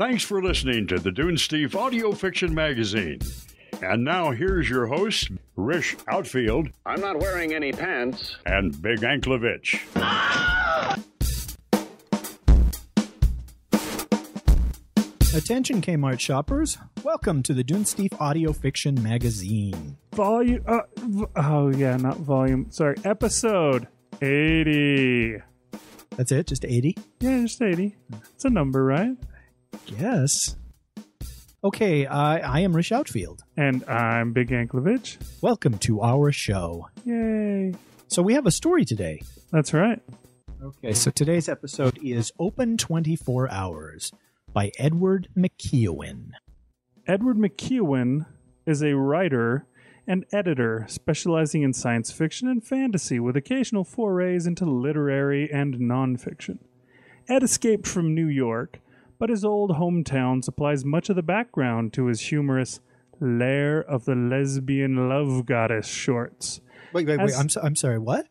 Thanks for listening to the Dunesteef Audio Fiction Magazine. And now here's your host, Rish Outfield. I'm not wearing any pants. And Bigg Anklevich. Ah! Attention Kmart shoppers, welcome to the Dunesteef Audio Fiction Magazine. Volume, episode 80. That's it? Just 80? Yeah, just 80. It's a number, right? Yes. Okay, I am Rish Outfield. And I'm Bigg Anklevich. Welcome to our show. Yay. So we have a story today. That's right. Okay, so today's episode is Open 24 Hours. By Edward McKeown. Edward McKeown is a writer and editor specializing in science fiction and fantasy with occasional forays into literary and nonfiction. Ed escaped from New York, but his old hometown supplies much of the background to his humorous Lair of the Lesbian Love Goddess shorts. Wait, I'm sorry, what?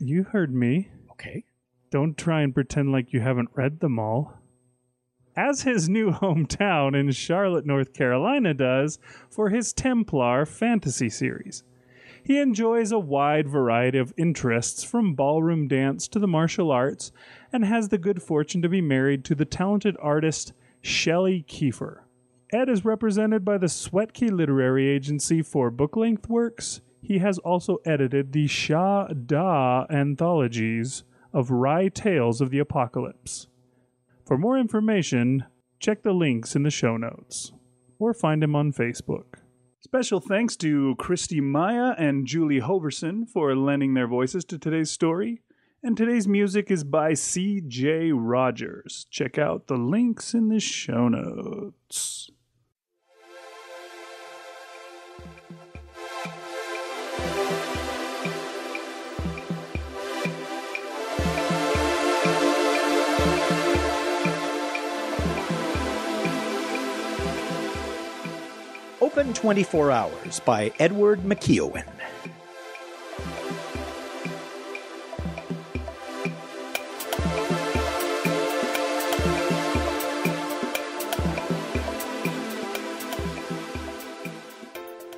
You heard me. Okay. Don't try and pretend like you haven't read them all. As his new hometown in Charlotte, North Carolina does for his Templar fantasy series. He enjoys a wide variety of interests from ballroom dance to the martial arts and has the good fortune to be married to the talented artist Shelley Kiefer. Ed is represented by the Sweatkey Literary Agency for book-length works. He has also edited the Shah Da anthologies of Wry Tales of the Apocalypse. For more information, check the links in the show notes or find him on Facebook. Special thanks to Christy Maia and Julie Hoverson for lending their voices to today's story. And today's music is by C.J. Rogers. Check out the links in the show notes. Open 24 Hours by Edward McKeown.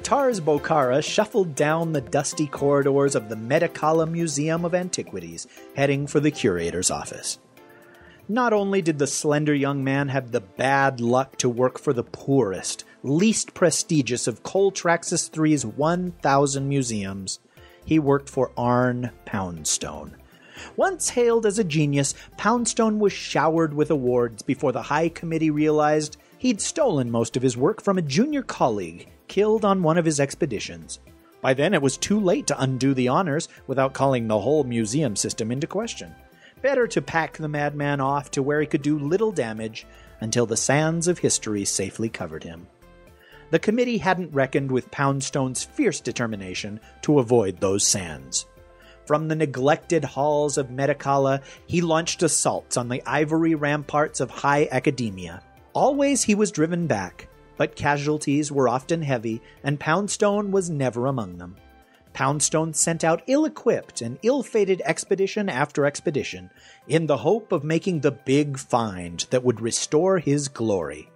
Tars Bokara shuffled down the dusty corridors of the Medicala Museum of Antiquities, heading for the curator's office. Not only did the slender young man have the bad luck to work for the poorest, least prestigious of Coltraxis III's 1,000 museums, he worked for Arne Poundstone. Once hailed as a genius, Poundstone was showered with awards before the high committee realized he'd stolen most of his work from a junior colleague killed on one of his expeditions. By then, it was too late to undo the honors without calling the whole museum system into question. Better to pack the madman off to where he could do little damage until the sands of history safely covered him. The committee hadn't reckoned with Poundstone's fierce determination to avoid those sands. From the neglected halls of Medicala, he launched assaults on the ivory ramparts of high academia. Always he was driven back, but casualties were often heavy, and Poundstone was never among them. Poundstone sent out ill-equipped and ill-fated expedition after expedition, in the hope of making the big find that would restore his glory.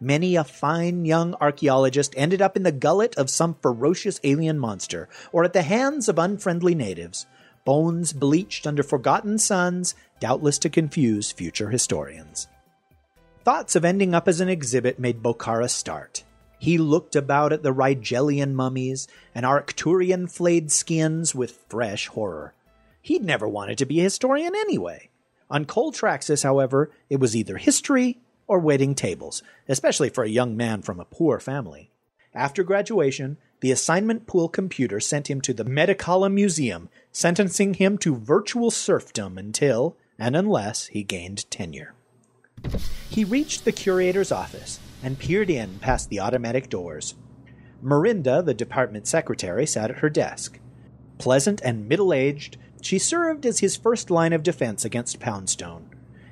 Many a fine young archaeologist ended up in the gullet of some ferocious alien monster, or at the hands of unfriendly natives, bones bleached under forgotten suns, doubtless to confuse future historians. Thoughts of ending up as an exhibit made Bokara start. He looked about at the Rigelian mummies and Arcturian flayed skins with fresh horror. He'd never wanted to be a historian anyway. On Coltraxis, however, it was either history or waiting tables, especially for a young man from a poor family. After graduation, the assignment pool computer sent him to the Medicala Museum, sentencing him to virtual serfdom until, and unless, he gained tenure. He reached the curator's office and peered in past the automatic doors. Mirinda, the department secretary, sat at her desk. Pleasant and middle-aged, she served as his first line of defense against Poundstone.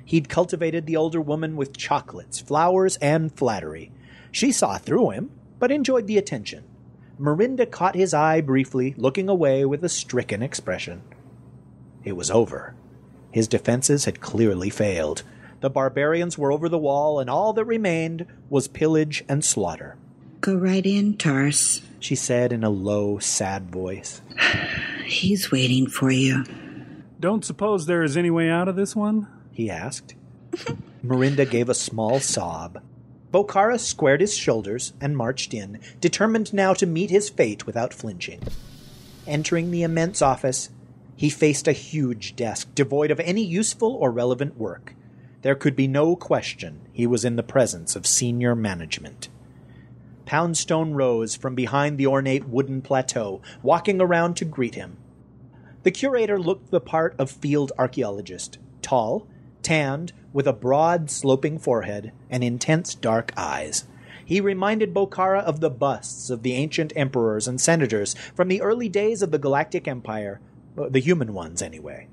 He'd cultivated the older woman with chocolates, flowers, and flattery. She saw through him, but enjoyed the attention. Mirinda caught his eye briefly, looking away with a stricken expression. It was over. His defenses had clearly failed. The barbarians were over the wall, and all that remained was pillage and slaughter. Go right in, Tars, she said in a low, sad voice. He's waiting for you. Don't suppose there is any way out of this one? He asked. Mirinda gave a small sob. Bokara squared his shoulders and marched in, determined now to meet his fate without flinching. Entering the immense office, he faced a huge desk devoid of any useful or relevant work. There could be no question he was in the presence of senior management. Poundstone rose from behind the ornate wooden plateau, walking around to greet him. The curator looked the part of field archaeologist, tall, tanned, with a broad, sloping forehead and intense dark eyes. He reminded Bokara of the busts of the ancient emperors and senators from the early days of the Galactic Empire, the human ones anyway.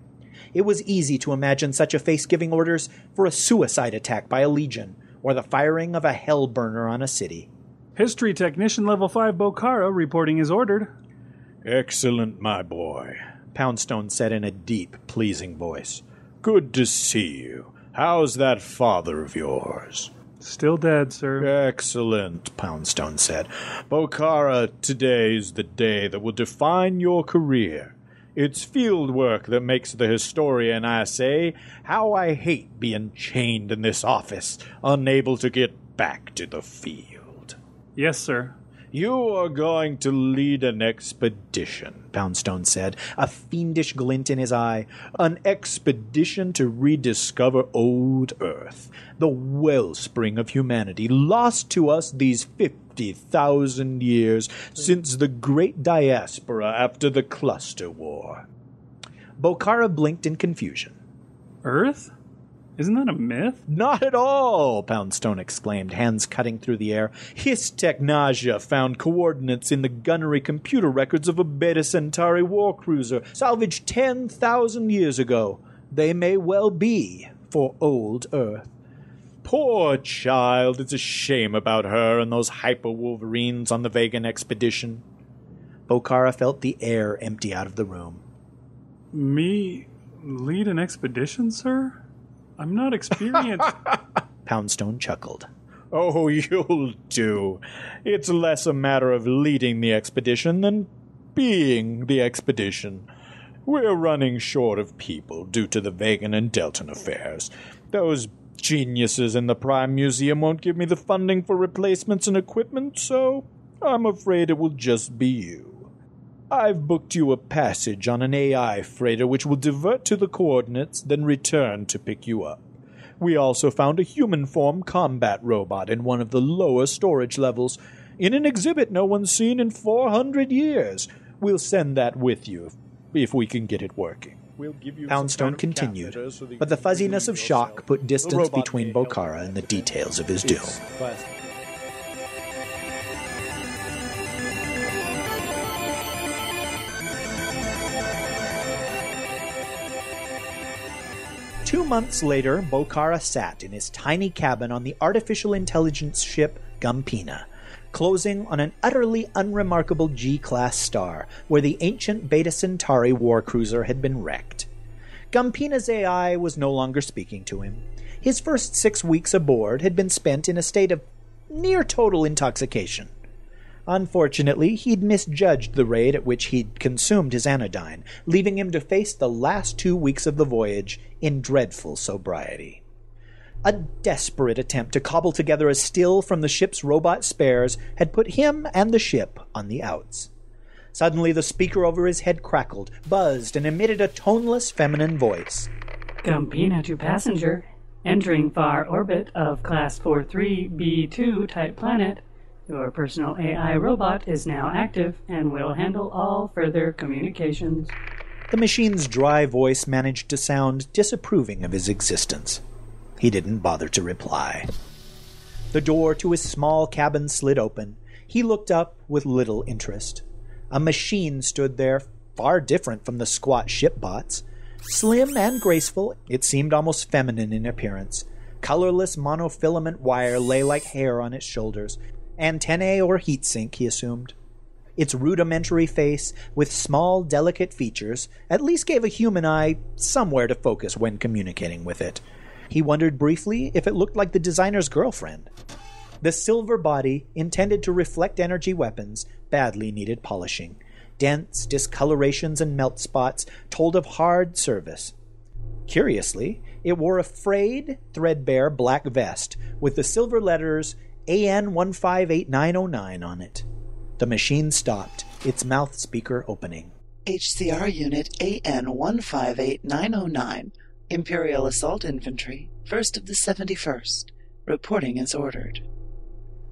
It was easy to imagine such a face giving orders for a suicide attack by a legion or the firing of a hell burner on a city. History Technician Level 5 Bokara reporting is ordered. Excellent, my boy, Poundstone said in a deep, pleasing voice. Good to see you. How's that father of yours? Still dead, sir. Excellent, Poundstone said. Bokara, today's the day that will define your career. It's field work that makes the historian, I say. How I hate being chained in this office, unable to get back to the field. Yes, sir. You are going to lead an expedition, Poundstone said, a fiendish glint in his eye. An expedition to rediscover old Earth, the wellspring of humanity, lost to us these 50,000 years since the Great Diaspora after the Cluster War. Bokara blinked in confusion. Earth? Isn't that a myth? Not at all, Poundstone exclaimed, hands cutting through the air. His Technagia found coordinates in the gunnery computer records of a Beta Centauri warcruiser, salvaged 10,000 years ago. They may well be for old Earth. Poor child, it's a shame about her and those hyper-wolverines on the Vegan expedition. Bokara felt the air empty out of the room. Me lead an expedition, sir? I'm not experienced. Poundstone chuckled. Oh, you'll do. It's less a matter of leading the expedition than being the expedition. We're running short of people due to the Vegan and Delton affairs. Those geniuses in the Prime Museum won't give me the funding for replacements and equipment, so I'm afraid it will just be you. I've booked you a passage on an AI freighter which will divert to the coordinates, then return to pick you up. We also found a human-form combat robot in one of the lower storage levels, in an exhibit no one's seen in 400 years. We'll send that with you, if we can get it working. Poundstone continued, but the fuzziness of shock put distance between Bokara and the details of his doom.2 months later, Bokara sat in his tiny cabin on the artificial intelligence ship Gumpina, closing on an utterly unremarkable G-class star where the ancient Beta Centauri warcruiser had been wrecked. Gumpina's AI was no longer speaking to him. His first 6 weeks aboard had been spent in a state of near-total intoxication. Unfortunately, he'd misjudged the rate at which he'd consumed his anodyne, leaving him to face the last 2 weeks of the voyage in dreadful sobriety. A desperate attempt to cobble together a still from the ship's robot spares had put him and the ship on the outs. Suddenly, the speaker over his head crackled, buzzed, and emitted a toneless feminine voice. Gumpina to passenger, entering far orbit of Class 43 B2 type planet. Your personal AI robot is now active and will handle all further communications. The machine's dry voice managed to sound disapproving of his existence. He didn't bother to reply. The door to his small cabin slid open. He looked up with little interest. A machine stood there, far different from the squat ship bots. Slim and graceful, it seemed almost feminine in appearance. Colorless monofilament wire lay like hair on its shoulders. Antennae or heatsink, he assumed. Its rudimentary face, with small, delicate features, at least gave a human eye somewhere to focus when communicating with it. He wondered briefly if it looked like the designer's girlfriend. The silver body, intended to reflect energy weapons, badly needed polishing. Dents, discolorations, and melt spots told of hard service. Curiously, it wore a frayed, threadbare black vest with the silver letters AN158909 on it. The machine stopped, its mouth speaker opening. HCR Unit AN158909, Imperial Assault Infantry, 1st of the 71st. Reporting as ordered.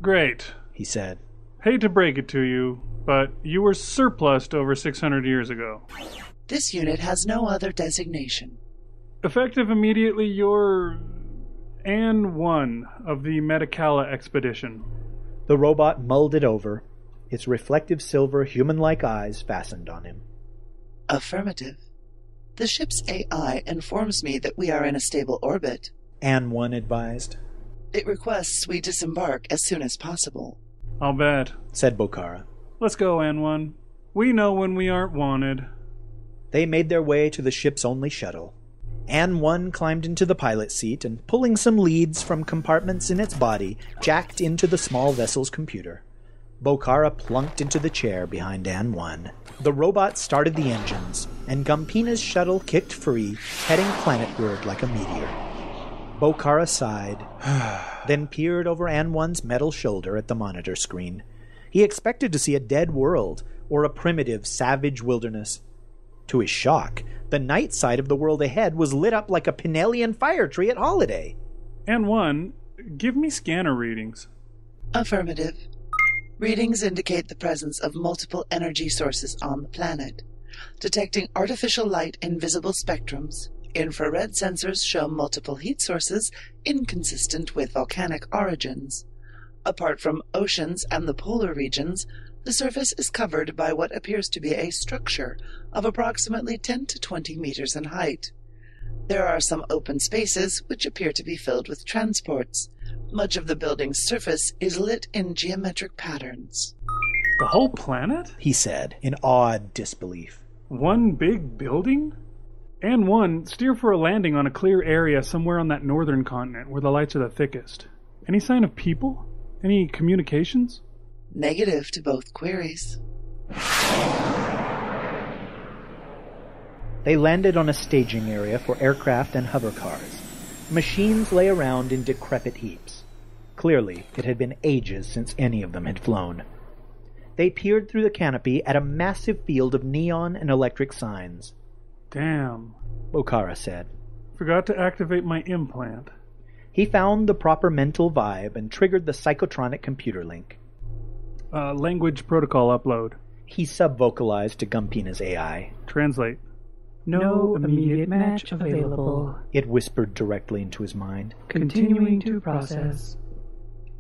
Great, he said. Hate to break it to you, but you were surplused over 600 years ago. This unit has no other designation. Effective immediately, you're AN-1 of the Medicala expedition. The robot mulled it over, its reflective silver human-like eyes fastened on him. Affirmative. The ship's AI informs me that we are in a stable orbit, AN-1 advised. It requests we disembark as soon as possible. I'll bet, said Bokara. Let's go, AN-1. We know when we aren't wanted. They made their way to the ship's only shuttle. AN-1 climbed into the pilot seat and, pulling some leads from compartments in its body, jacked into the small vessel's computer. Bokara plunked into the chair behind AN-1. The robot started the engines, and Gumpina's shuttle kicked free, heading planetward like a meteor. Bokara sighed, then peered over AN-1's metal shoulder at the monitor screen. He expected to see a dead world, or a primitive, savage wilderness. To his shock, the night side of the world ahead was lit up like a Pinellian fire tree at Holiday. AN-1, give me scanner readings. Affirmative. Readings indicate the presence of multiple energy sources on the planet. Detecting artificial light in visible spectrums, infrared sensors show multiple heat sources inconsistent with volcanic origins. Apart from oceans and the polar regions, the surface is covered by what appears to be a structure of approximately 10 to 20 meters in height. There are some open spaces which appear to be filled with transports. Much of the building's surface is lit in geometric patterns. The whole planet? He said, in awed disbelief. One big building? AN-1, steer for a landing on a clear area somewhere on that northern continent where the lights are the thickest. Any sign of people? Any communications? Negative to both queries. They landed on a staging area for aircraft and hovercars. Machines lay around in decrepit heaps. Clearly, it had been ages since any of them had flown. They peered through the canopy at a massive field of neon and electric signs. Damn, Bokara said. Forgot to activate my implant. He found the proper mental vibe and triggered the psychotronic computer link. Language protocol upload. He sub-vocalized to Gumpina's AI. Translate. No immediate match available, it whispered directly into his mind. Continuing to process.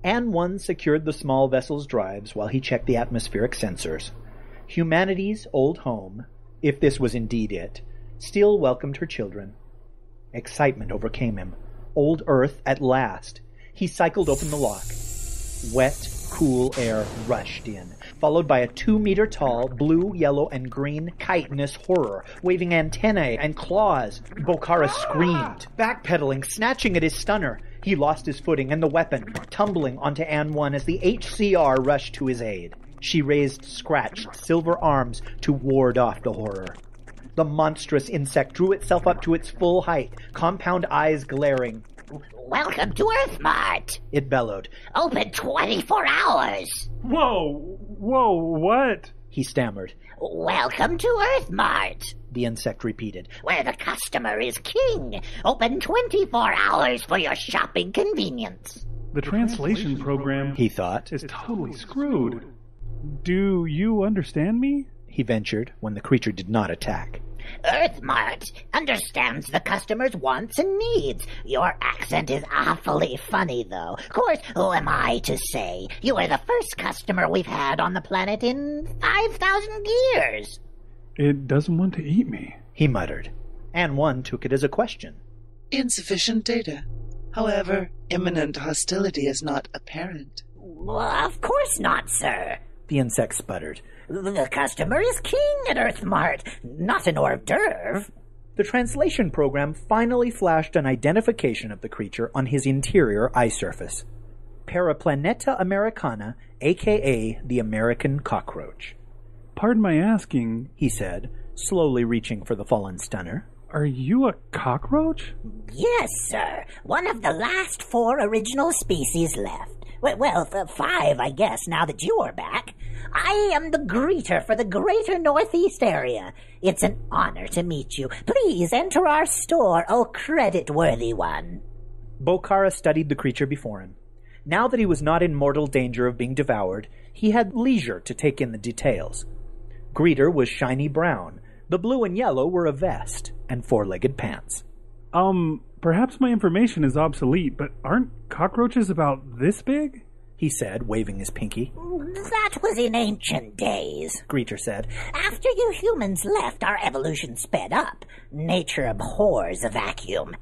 AN-1 secured the small vessel's drives while he checked the atmospheric sensors. Humanity's old home, if this was indeed it, still welcomed her children. Excitement overcame him. Old Earth at last. He cycled open the lock. Wet, cool air rushed in, followed by a 2-meter-tall, blue, yellow, and green chitinous horror, waving antennae and claws. Bokara screamed, backpedaling, snatching at his stunner. He lost his footing and the weapon, tumbling onto AN-1 as the HCR rushed to his aid. She raised scratched silver arms to ward off the horror. The monstrous insect drew itself up to its full height, compound eyes glaring. Welcome to Earthmart, it bellowed. Open 24 hours. Whoa, what? He stammered. Welcome to Earthmart, the insect repeated, where the customer is king. Open 24 hours for your shopping convenience. The translation program, he thought, is totally screwed. Do you understand me? He ventured when the creature did not attack. Earthmart understands the customer's wants and needs. Your accent is awfully funny, though. Of course, who am I to say? You are the first customer we've had on the planet in 5,000 years. It doesn't want to eat me, he muttered. AN-1 took it as a question. Insufficient data. However, imminent hostility is not apparent. Well, of course not, sir, the insect sputtered. The customer is king at Earthmart, not an hors d'oeuvre. The translation program finally flashed an identification of the creature on his interior eye surface. Periplaneta Americana, a.k.a. the American cockroach. "Pardon my asking," he said, slowly reaching for the fallen stunner. "Are you a cockroach?" "Yes, sir. One of the last 4 original species left. Well, 5, I guess, now that you are back. I am the greeter for the greater Northeast area. It's an honor to meet you. Please enter our store, oh credit-worthy one." Bokara studied the creature before him. Now that he was not in mortal danger of being devoured, he had leisure to take in the details. Greeter was shiny brown. The blue and yellow were a vest and 4-legged pants. Perhaps my information is obsolete, but aren't cockroaches about this big?" he said, waving his pinky. "That was in ancient days," Greeter said. "After you humans left, our evolution sped up. Nature abhors a vacuum.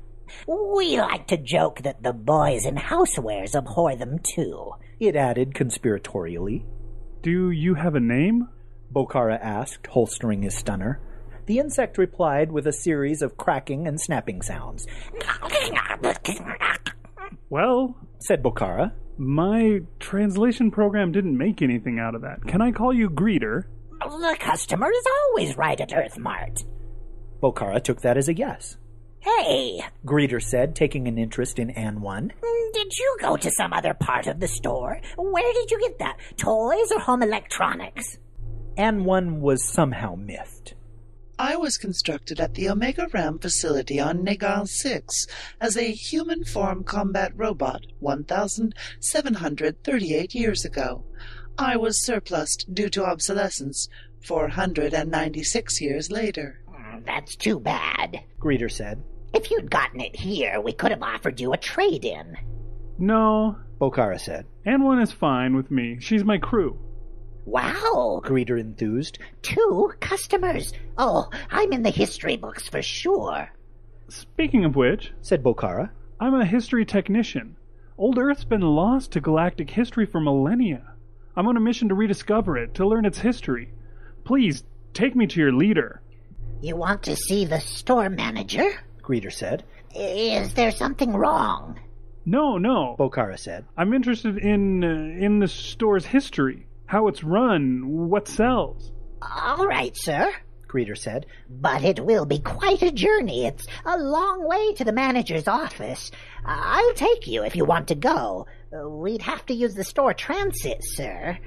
We like to joke that the boys in housewares abhor them too," it added conspiratorially. "Do you have a name?" Bokara asked, holstering his stunner. The insect replied with a series of cracking and snapping sounds. "Well," said Bokara, "my translation program didn't make anything out of that. Can I call you Greeter?" "The customer is always right at Earthmart." Bokara took that as a yes. "Hey," Greeter said, taking an interest in Anne 1. "Did you go to some other part of the store? Where did you get that? Toys or home electronics?" Anne 1 was somehow miffed. "I was constructed at the Omega Ram facility on Negal 6 as a human form combat robot 1,738 years ago. I was surplused due to obsolescence 496 years later." "That's too bad," Greeter said. "If you'd gotten it here, we could have offered you a trade-in." "No," Bokara said. "Anne 1 is fine with me. She's my crew." "Wow," Greeter enthused. "2 customers. Oh, I'm in the history books for sure." "Speaking of which," said Bokara, "I'm a history technician. Old Earth's been lost to galactic history for millennia. I'm on a mission to rediscover it, to learn its history. Please, take me to your leader." "You want to see the store manager?" Greeter said. "Is there something wrong?" No, Bokara said. "I'm interested in the store's history. How it's run, what sells." "All right, sir," Greeter said, "but it will be quite a journey. It's a long way to the manager's office. I'll take you if you want to go. We'd have to use the store transit, sir.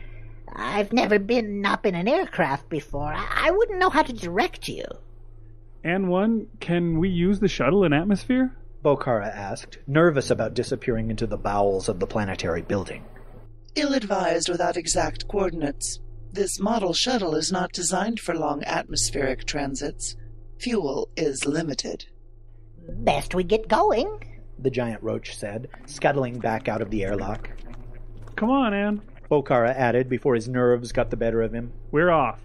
I've never been up in an aircraft before. I wouldn't know how to direct you." "Anne 1, can we use the shuttle and atmosphere?" Bokara asked, nervous about disappearing into the bowels of the planetary building. "Ill-advised without exact coordinates. This model shuttle is not designed for long atmospheric transits. Fuel is limited." "Best we get going," the giant roach said, scuttling back out of the airlock. "Come on, Anne," Bokara added before his nerves got the better of him. "We're off."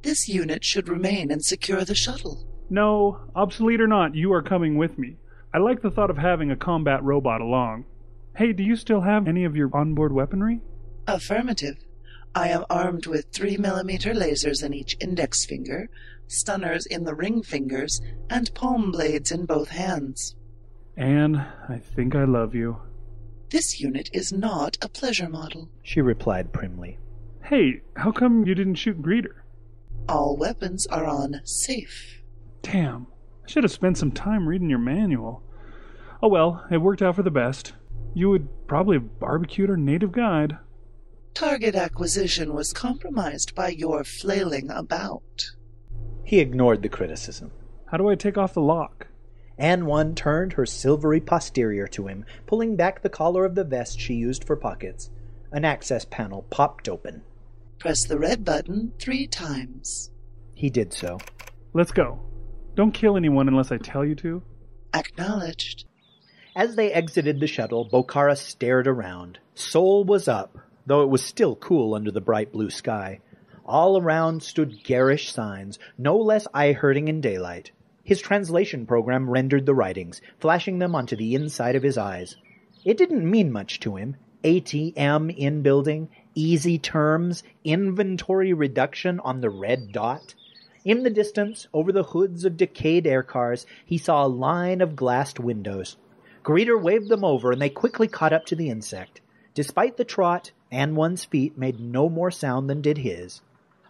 "This unit should remain and secure the shuttle." "No, obsolete or not, you are coming with me. I like the thought of having a combat robot along. Hey, do you still have any of your onboard weaponry?" "Affirmative. I am armed with 3mm lasers in each index finger, stunners in the ring fingers, and palm blades in both hands." "Anne, I think I love you." "This unit is not a pleasure model," she replied primly. "Hey, how come you didn't shoot Greeter?" "All weapons are on safe." "Damn, I should have spent some time reading your manual. Oh well, it worked out for the best. You would probably have barbecued our native guide." "Target acquisition was compromised by your flailing about." He ignored the criticism. "How do I take off the lock?" Anne 1 turned her silvery posterior to him, pulling back the collar of the vest she used for pockets. An access panel popped open. "Press the red button 3 times. He did so. "Let's go. Don't kill anyone unless I tell you to." "Acknowledged." As they exited the shuttle, Bokara stared around. Seoul was up, though it was still cool under the bright blue sky. All around stood garish signs, no less eye-hurting in daylight. His translation program rendered the writings, flashing them onto the inside of his eyes. It didn't mean much to him. ATM in building, easy terms, inventory reduction on the red dot. In the distance, over the hoods of decayed air cars, he saw a line of glassed windows. Greeter waved them over, and they quickly caught up to the insect. Despite the trot, Anwan's feet made no more sound than did his.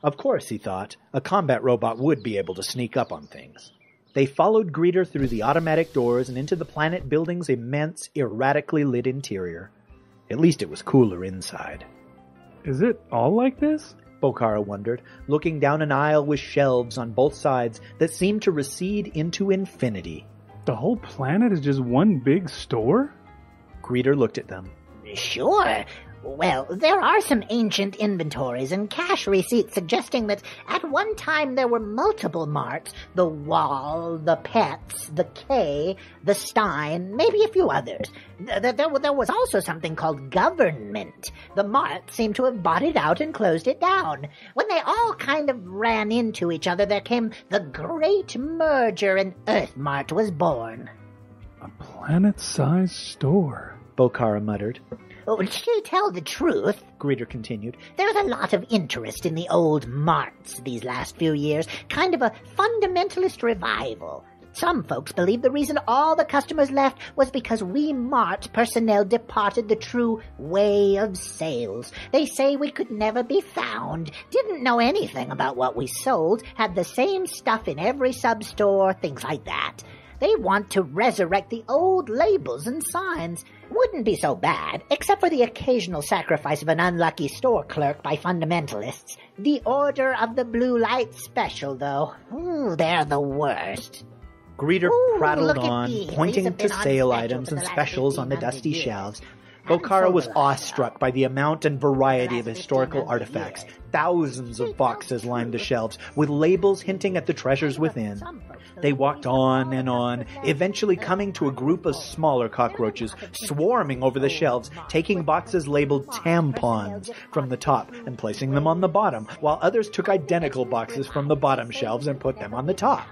Of course, he thought, a combat robot would be able to sneak up on things. They followed Greeter through the automatic doors and into the planet building's immense, erratically lit interior. At least it was cooler inside. Is it all like this? Bokara wondered, looking down an aisle with shelves on both sides that seemed to recede into infinity. The whole planet is just one big store? Greeter looked at them. Sure. Well, there are some ancient inventories and cash receipts suggesting that at one time there were multiple marts, the Wall, the Pets, the K, the Stein, maybe a few others. There was also something called Government. The mart seemed to have bought it out and closed it down. When they all kind of ran into each other, there came the Great Merger and Earthmart was born. A planet-sized store, Bokara muttered. Oh, to tell the truth, Greeter continued, there's a lot of interest in the old marts these last few years, kind of a fundamentalist revival. Some folks believe the reason all the customers left was because we mart personnel departed the true way of sales. They say we could never be found, didn't know anything about what we sold, had the same stuff in every sub-store, things like that. They want to resurrect the old labels and signs. Wouldn't be so bad, except for the occasional sacrifice of an unlucky store clerk by fundamentalists. The Order of the Blue Light Special, though. Ooh, they're the worst. Greeter prattled on, pointing to sale items and specials on the dusty shelves. Bokara was awestruck by the amount and variety of historical artifacts. Thousands of boxes lined the shelves, with labels hinting at the treasures within. They walked on and on, eventually coming to a group of smaller cockroaches, swarming over the shelves, taking boxes labeled tampons from the top and placing them on the bottom, while others took identical boxes from the bottom shelves and put them on the top.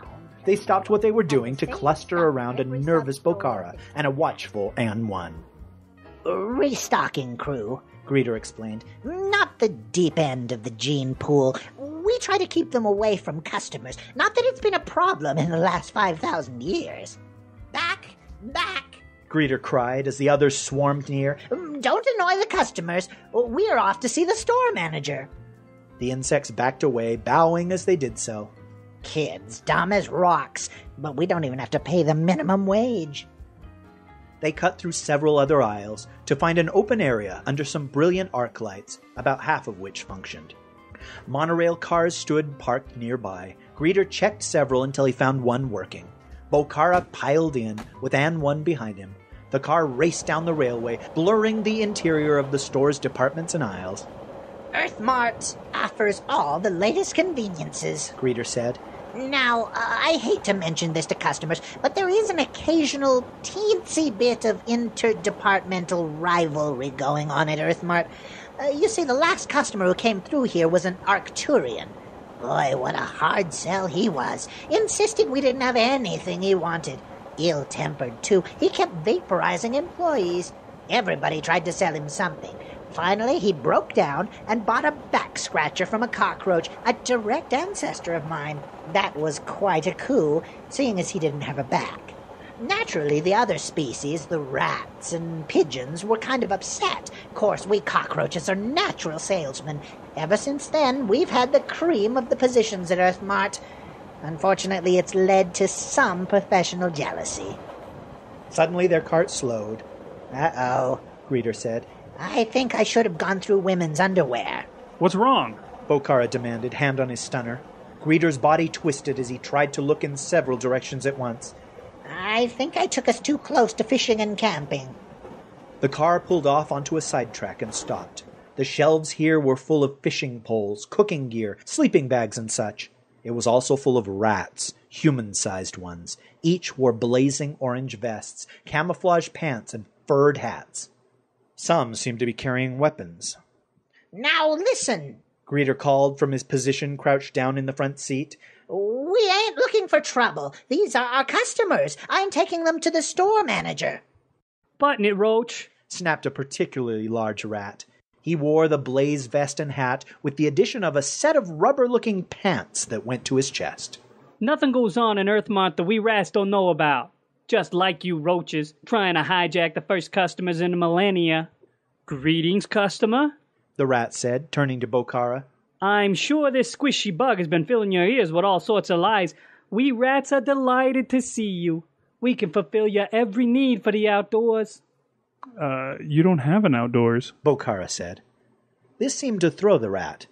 They stopped what they were doing to cluster around a nervous Bokara and a watchful Anwan. Restocking crew, Greeter explained. Not the deep end of the gene pool. We try to keep them away from customers. Not that it's been a problem in the last 5,000 years. Back! Back! Greeter cried as the others swarmed near. Don't annoy the customers. We're off to see the store manager. The insects backed away, bowing as they did so. Kids, dumb as rocks, but we don't even have to pay the minimum wage. They cut through several other aisles to find an open area under some brilliant arc lights, about half of which functioned. Monorail cars stood parked nearby. Greeter checked several until he found one working. Bokara piled in, with Anwan behind him. The car raced down the railway, blurring the interior of the store's departments and aisles. Earthmart offers all the latest conveniences, Greeter said. Now, I hate to mention this to customers, but there is an occasional teensy bit of interdepartmental rivalry going on at Earthmart. You see, the last customer who came through here was an Arcturian. Boy, what a hard sell he was. Insisted we didn't have anything he wanted. Ill-tempered, too. He kept vaporizing employees. Everybody tried to sell him something. Finally, he broke down and bought a back-scratcher from a cockroach, a direct ancestor of mine. That was quite a coup, seeing as he didn't have a back. Naturally, the other species, the rats and pigeons, were kind of upset. Of course, we cockroaches are natural salesmen. Ever since then, we've had the cream of the positions at Earthmart. Unfortunately, it's led to some professional jealousy. Suddenly, their cart slowed. Uh-oh, Greeter said. I think I should have gone through women's underwear. What's wrong? Bokara demanded, hand on his stunner. Greeter's body twisted as he tried to look in several directions at once. I think I took us too close to fishing and camping. The car pulled off onto a sidetrack and stopped. The shelves here were full of fishing poles, cooking gear, sleeping bags and such. It was also full of rats, human-sized ones. Each wore blazing orange vests, camouflage pants, and furred hats. Some seemed to be carrying weapons. Now listen, Greeter called from his position crouched down in the front seat. We ain't looking for trouble. These are our customers. I'm taking them to the store manager. Button it, Roach, snapped a particularly large rat. He wore the blaze vest and hat, with the addition of a set of rubber-looking pants that went to his chest. Nothing goes on in Earthmart that we rats don't know about. Just like you roaches, trying to hijack the first customers in the millennia. Greetings, customer, the rat said, turning to Bokara. I'm sure this squishy bug has been filling your ears with all sorts of lies. We rats are delighted to see you. We can fulfill your every need for the outdoors. You don't have an outdoors, Bokara said. This seemed to throw the rat.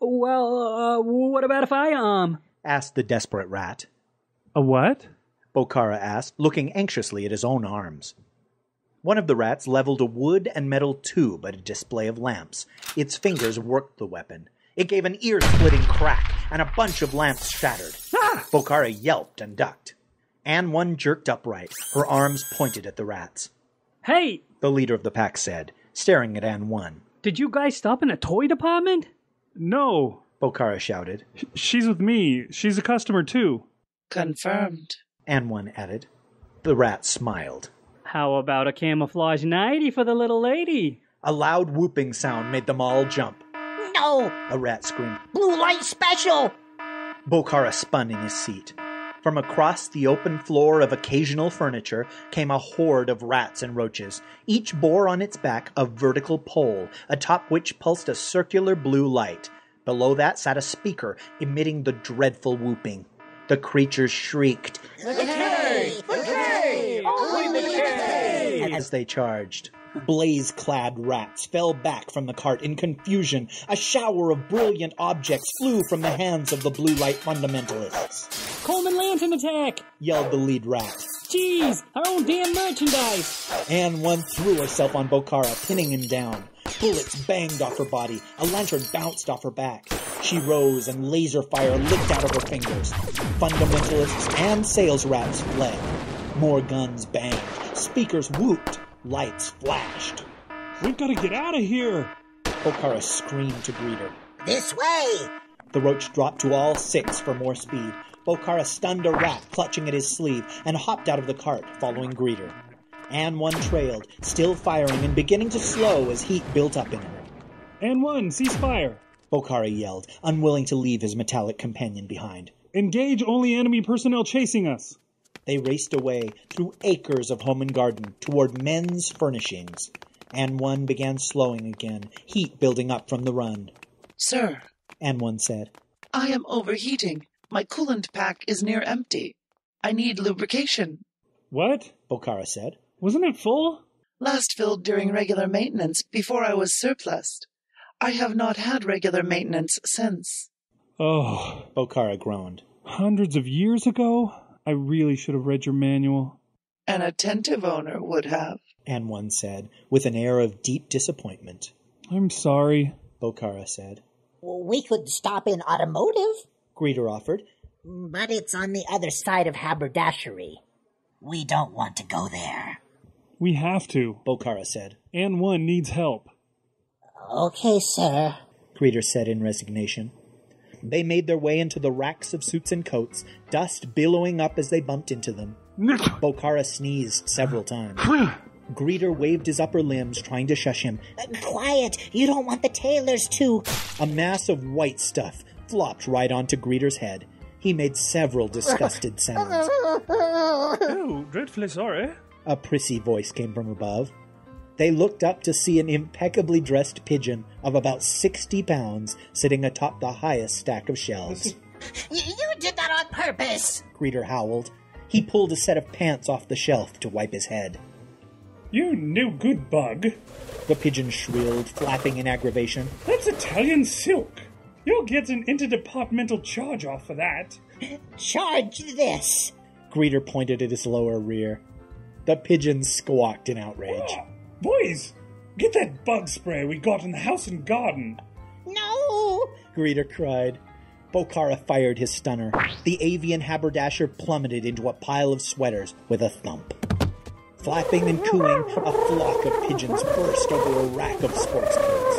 Well, what about a firearm? Asked the desperate rat. A what? Bokara asked, looking anxiously at his own arms. One of the rats leveled a wood and metal tube at a display of lamps. Its fingers worked the weapon. It gave an ear-splitting crack, and a bunch of lamps shattered. Ah! Bokara yelped and ducked. And one jerked upright, her arms pointed at the rats. Hey, the leader of the pack said, staring at Anne One. Did you guys stop in a toy department? No, Bokara shouted. She's with me. She's a customer, too. Confirmed, Anne One added. The rat smiled. How about a camouflage nightie for the little lady? A loud whooping sound made them all jump. No, a rat screamed. Blue light special! Bokara spun in his seat. From across the open floor of occasional furniture came a horde of rats and roaches. Each bore on its back a vertical pole, atop which pulsed a circular blue light. Below that sat a speaker, emitting the dreadful whooping. The creatures shrieked, "The cave! As they charged. Blaze-clad rats fell back from the cart in confusion. A shower of brilliant objects flew from the hands of the blue light fundamentalists. Coleman Lantern attack! Yelled the lead rat. Jeez, our own damn merchandise! Anne One threw herself on Bokara, pinning him down. Bullets banged off her body. A lantern bounced off her back. She rose and laser fire licked out of her fingers. Fundamentalists and sales rats fled. More guns banged. Speakers whooped. Lights flashed. We've got to get out of here! Bokara screamed to greet her. This way! The roach dropped to all six for more speed. Bokara stunned a rat clutching at his sleeve and hopped out of the cart, following Greeter. Anne One trailed, still firing and beginning to slow as heat built up in her. Anne One, cease fire! Bokara yelled, unwilling to leave his metallic companion behind. Engage only enemy personnel chasing us! They raced away through acres of home and garden toward men's furnishings. Anne One began slowing again, heat building up from the run. Sir, Anne One said, I am overheating. My coolant pack is near empty. I need lubrication. What? Bokara said. Wasn't it full? Last filled during regular maintenance before I was surplused. I have not had regular maintenance since. Oh, Bokara groaned. Hundreds of years ago? I really should have read your manual. An attentive owner would have, Anne One said, with an air of deep disappointment. I'm sorry, Bokara said. Well, we could stop in automotive, Greeter offered. But it's on the other side of haberdashery. We don't want to go there. We have to, Bokara said. Anne One needs help. Okay, sir, Greeter said in resignation. They made their way into the racks of suits and coats, dust billowing up as they bumped into them. Bokara sneezed several times. Greeter waved his upper limbs, trying to shush him. Quiet! You don't want the tailors to... A mass of white stuff flopped right onto Greeter's head. He made several disgusted sounds. Oh, dreadfully sorry. A prissy voice came from above. They looked up to see an impeccably dressed pigeon of about 60 pounds sitting atop the highest stack of shelves. You did that on purpose! Greeter howled. He pulled a set of pants off the shelf to wipe his head. You no good bug! The pigeon shrilled, flapping in aggravation. That's Italian silk! You'll get an interdepartmental charge off for that. Charge this! Greeter pointed at his lower rear. The pigeon squawked in outrage. Ah! Boys, get that bug spray we got in the house and garden. No, Greeter cried. Bokara fired his stunner. The avian haberdasher plummeted into a pile of sweaters with a thump. Flapping and cooing, a flock of pigeons burst over a rack of sports coats.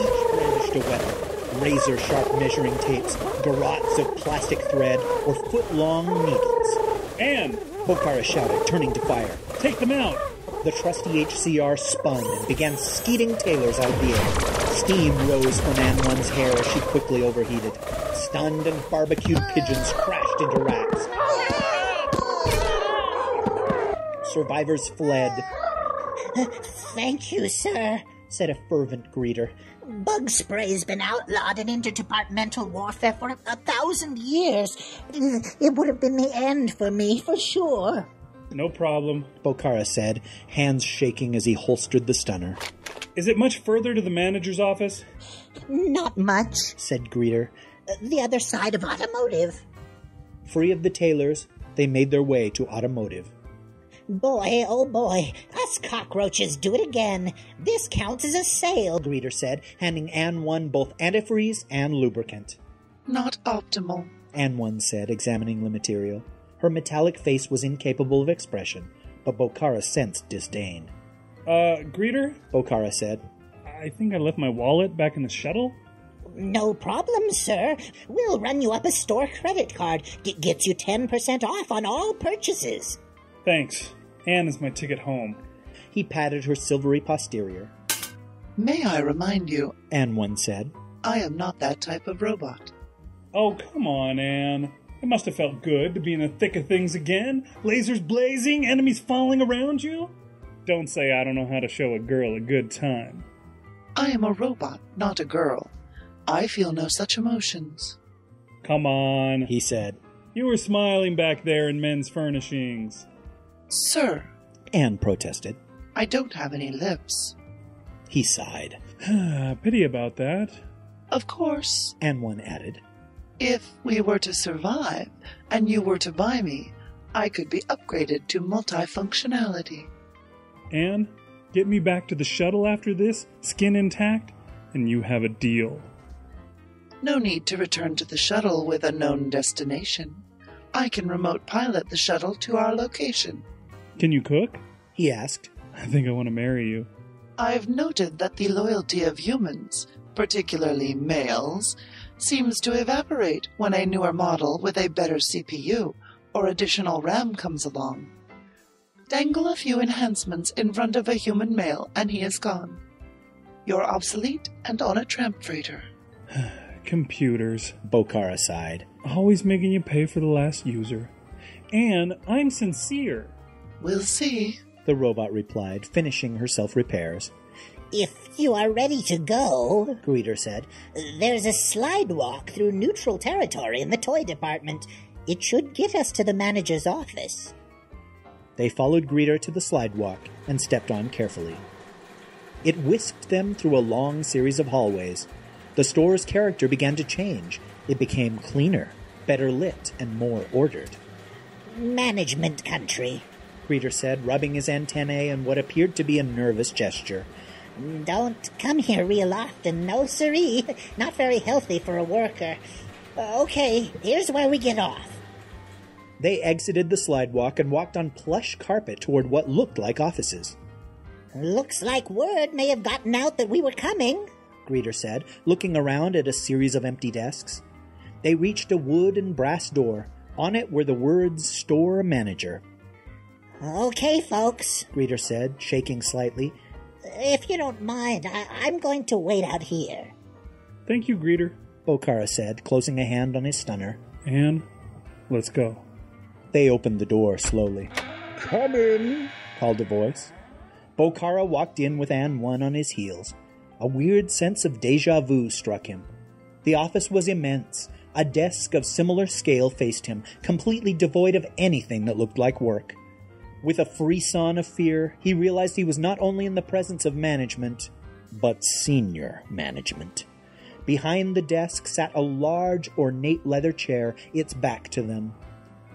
Each brandished a weapon, razor-sharp measuring tapes, garrots of plastic thread, or foot-long needles. And... Bokara shouted, turning to fire. Take them out! The trusty HCR spun and began skeeting tailors out of the air. Steam rose from Anne One's hair as she quickly overheated. Stunned and barbecued pigeons crashed into racks. Survivors fled. "Thank you, sir," said a fervent greeter. "Bug spray's been outlawed in interdepartmental warfare for 1,000 years. It would have been the end for me, for sure." "No problem," Bokara said, hands shaking as he holstered the stunner. "Is it much further to the manager's office?" "Not much," said Greeter. "The other side of Automotive." Free of the tailors, they made their way to Automotive. "Boy, oh boy, us cockroaches do it again. This counts as a sale," Greeter said, handing Anne One both antifreeze and lubricant. "Not optimal," Anne One said, examining the material. Her metallic face was incapable of expression, but Bokara sensed disdain. Greeter?" Bokara said. "I think I left my wallet back in the shuttle." "No problem, sir. We'll run you up a store credit card. Gets you 10% off on all purchases." "Thanks. Anne is my ticket home." He patted her silvery posterior. "May I remind you," Anne One said, "I am not that type of robot." "Oh, come on, Anne. It must have felt good to be in the thick of things again. Lasers blazing, enemies falling around you. Don't say I don't know how to show a girl a good time." "I am a robot, not a girl. I feel no such emotions." "Come on," he said. "You were smiling back there in men's furnishings." "Sir," Anne protested, "I don't have any lips." He sighed. "Pity about that." "Of course," Anne One added. "If we were to survive, and you were to buy me, I could be upgraded to multifunctionality." "Anne, get me back to the shuttle after this, skin intact, and you have a deal." "No need to return to the shuttle with a known destination. I can remote pilot the shuttle to our location." "Can you cook?" he asked. "I think I want to marry you." "I've noted that the loyalty of humans, particularly males, seems to evaporate when a newer model with a better CPU or additional RAM comes along. Dangle a few enhancements in front of a human male and he is gone. You're obsolete and on a tramp freighter." "Computers," Bokara sighed. "Always making you pay for the last user." "Anne, I'm sincere." "We'll see," the robot replied, finishing her self-repairs. "If you are ready to go," Greeter said, "there's a slide walk through neutral territory in the toy department. It should get us to the manager's office." They followed Greeter to the slide walk and stepped on carefully. It whisked them through a long series of hallways. The store's character began to change. It became cleaner, better lit, and more ordered. "Management country," Greeter said, rubbing his antennae in what appeared to be a nervous gesture. "Don't come here real often, no siree. Not very healthy for a worker. Okay, here's where we get off." They exited the slidewalk and walked on plush carpet toward what looked like offices. "Looks like word may have gotten out that we were coming," Greeter said, looking around at a series of empty desks. They reached a wood and brass door. On it were the words "Store Manager." "Okay, folks," Greeter said, shaking slightly. "If you don't mind, I'm going to wait out here." "Thank you, Greeter," Bokara said, closing a hand on his stunner. "Anne, let's go." They opened the door slowly. "Come in," called a voice. Bokara walked in with Anne One on his heels. A weird sense of déjà vu struck him. The office was immense. A desk of similar scale faced him, completely devoid of anything that looked like work. With a frisson of fear, he realized he was not only in the presence of management, but senior management. Behind the desk sat a large, ornate leather chair, its back to them.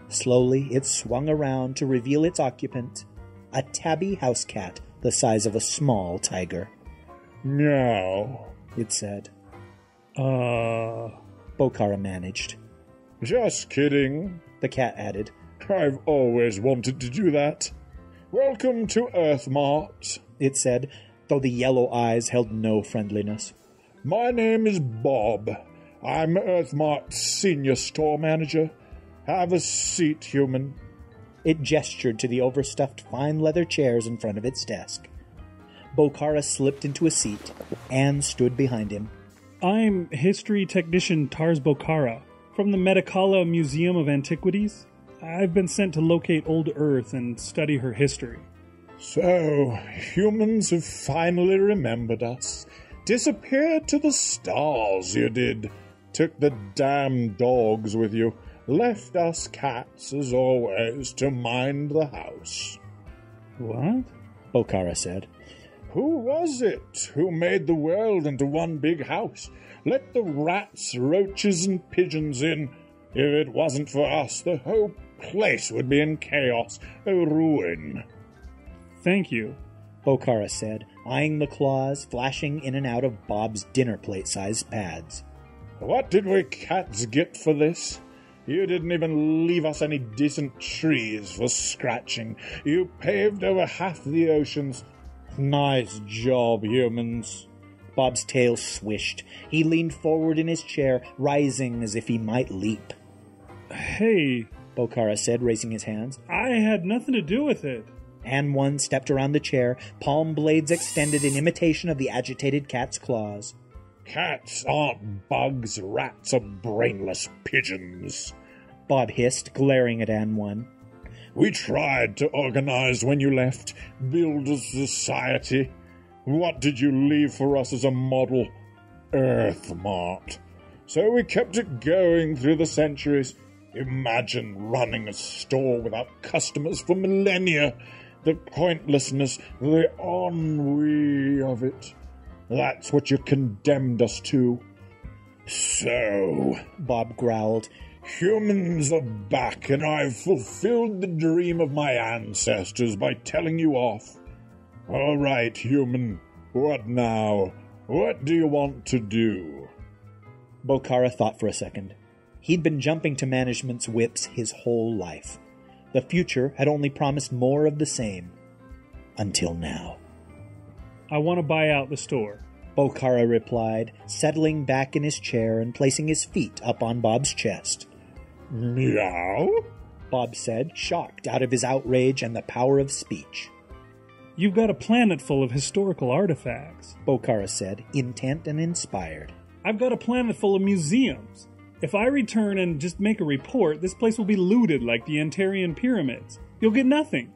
Slowly, it swung around to reveal its occupant, a tabby house cat the size of a small tiger. "Now," it said. Bokara managed. "Just kidding," the cat added. "I've always wanted to do that. Welcome to Earthmart," it said, though the yellow eyes held no friendliness. "My name is Bob. I'm Earthmart's senior store manager. Have a seat, human." It gestured to the overstuffed fine leather chairs in front of its desk. Bokara slipped into a seat. Anne stood behind him. I'm history technician Tars Bokara, from the Medicala Museum of Antiquities. I've been sent to locate old Earth and study her history. So, humans have finally remembered us. Disappeared to the stars, you did. Took the damn dogs with you. Left us cats, as always, to mind the house. What? Bokara said. Who was it who made the world into one big house? Let the rats, roaches, and pigeons in. If it wasn't for us, the whole place would be in chaos, a ruin. Thank you, Bokara said, eyeing the claws flashing in and out of Bob's dinner plate-sized pads. What did we cats get for this? You didn't even leave us any decent trees for scratching. You paved over half the oceans. Nice job, humans. Bob's tail swished. He leaned forward in his chair, rising as if he might leap. Hey, Bokara said, raising his hands. I had nothing to do with it. And one stepped around the chair, palm blades extended in imitation of the agitated cat's claws. Cats aren't bugs, rats are brainless pigeons, Bob hissed, glaring at Anne One. We tried to organize when you left, build a society. What did you leave for us as a model? Earthmart. So we kept it going through the centuries. Imagine running a store without customers for millennia. The pointlessness, the ennui of it. That's what you condemned us to. So, Bob growled, humans are back, and I've fulfilled the dream of my ancestors by telling you off. All right, human, what now? What do you want to do? Bokara thought for a second. He'd been jumping to management's whips his whole life. The future had only promised more of the same. Until now. I want to buy out the store, Bokara replied, settling back in his chair and placing his feet up on Bob's chest. Meow? Bob said, shocked out of his outrage and the power of speech. You've got a planet full of historical artifacts, Bokara said, intent and inspired. I've got a planet full of museums. If I return and just make a report, this place will be looted like the Antarian pyramids. You'll get nothing.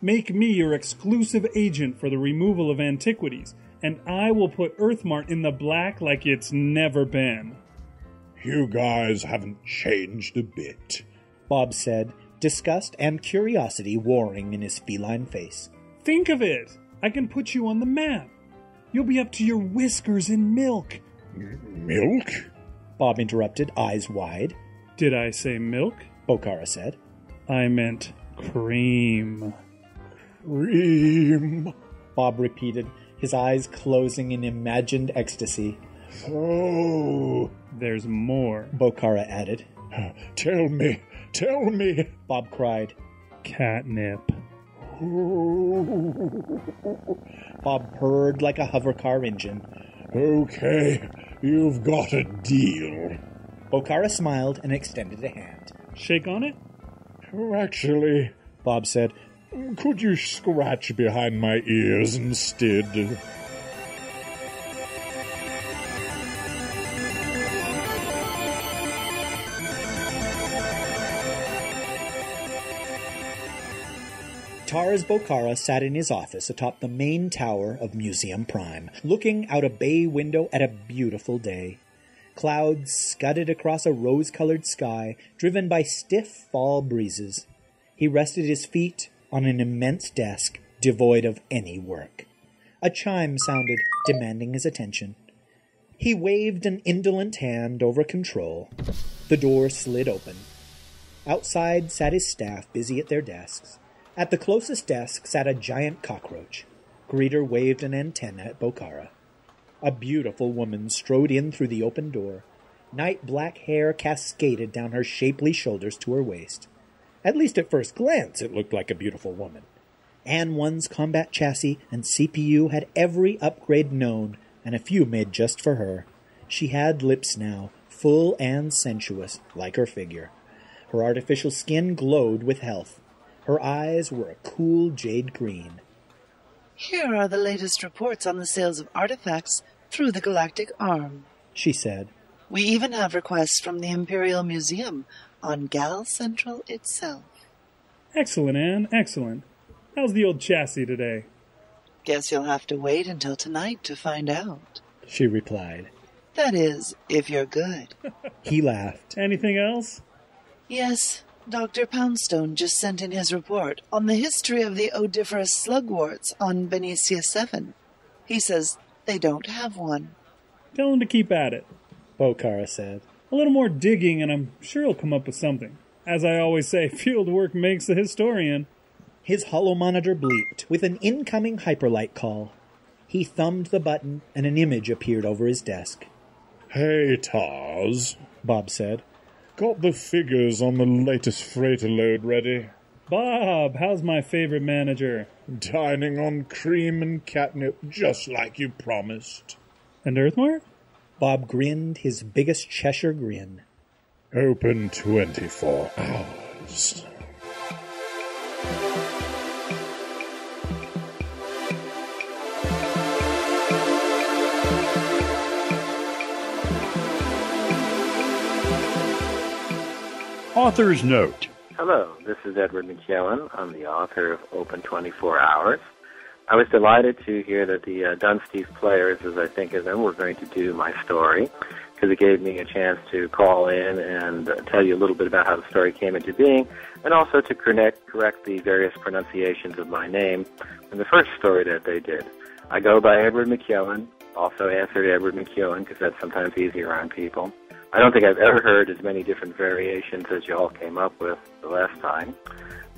Make me your exclusive agent for the removal of antiquities, and I will put Earthmart in the black like it's never been. You guys haven't changed a bit, Bob said, disgust and curiosity warring in his feline face. Think of it! I can put you on the map. You'll be up to your whiskers in milk. Milk? Bob interrupted, eyes wide. Did I say milk? Bokara said. I meant cream. Cream, Bob repeated, his eyes closing in imagined ecstasy. Oh, there's more, Bokara added. Tell me, Bob cried. Catnip. Oh. Bob purred like a hovercar engine. Okay, you've got a deal. Bokara smiled and extended a hand. Shake on it? Oh, actually, Bob said, could you scratch behind my ears instead? Tars Bokara sat in his office atop the main tower of Museum Prime, looking out a bay window at a beautiful day. Clouds scudded across a rose-colored sky, driven by stiff fall breezes. He rested his feet on an immense desk, devoid of any work. A chime sounded, demanding his attention. He waved an indolent hand over control. The door slid open. Outside sat his staff, busy at their desks. At the closest desk sat a giant cockroach. Greeter waved an antenna at Bokara. A beautiful woman strode in through the open door. Night black hair cascaded down her shapely shoulders to her waist. At least at first glance, it looked like a beautiful woman. Anne One's combat chassis and CPU had every upgrade known, and a few made just for her. She had lips now, full and sensuous, like her figure. Her artificial skin glowed with health. Her eyes were a cool jade green. "Here are the latest reports on the sales of artifacts through the Galactic Arm," she said. "We even have requests from the Imperial Museum on Gal Central itself." "Excellent, Anne, excellent. How's the old chassis today?" "Guess you'll have to wait until tonight to find out," she replied. "That is, if you're good." He laughed. "Anything else?" "Yes. Dr. Poundstone just sent in his report on the history of the odiferous slugworts on Benicia 7. He says they don't have one." "Tell him to keep at it," Bokara said. "A little more digging and I'm sure he'll come up with something. As I always say, field work makes the historian." His holomonitor bleeped with an incoming hyperlight call. He thumbed the button and an image appeared over his desk. "Hey, Tars," Bob said. "Got the figures on the latest freighter load ready?" "Bob, how's my favorite manager?" "Dining on cream and catnip, just like you promised." "And Earthmart?" Bob grinned his biggest Cheshire grin. "Open 24 hours. Author's Note. Hello, this is Edward McKeown. I'm the author of Open 24 Hours. I was delighted to hear that the Dunesteef players, as I think of them, were going to do my story, because it gave me a chance to call in and tell you a little bit about how the story came into being, and also to correct the various pronunciations of my name in the first story that they did. I go by Edward McKeown, also answered Edward McKeown, because that's sometimes easier on people. I don't think I've ever heard as many different variations as you all came up with the last time,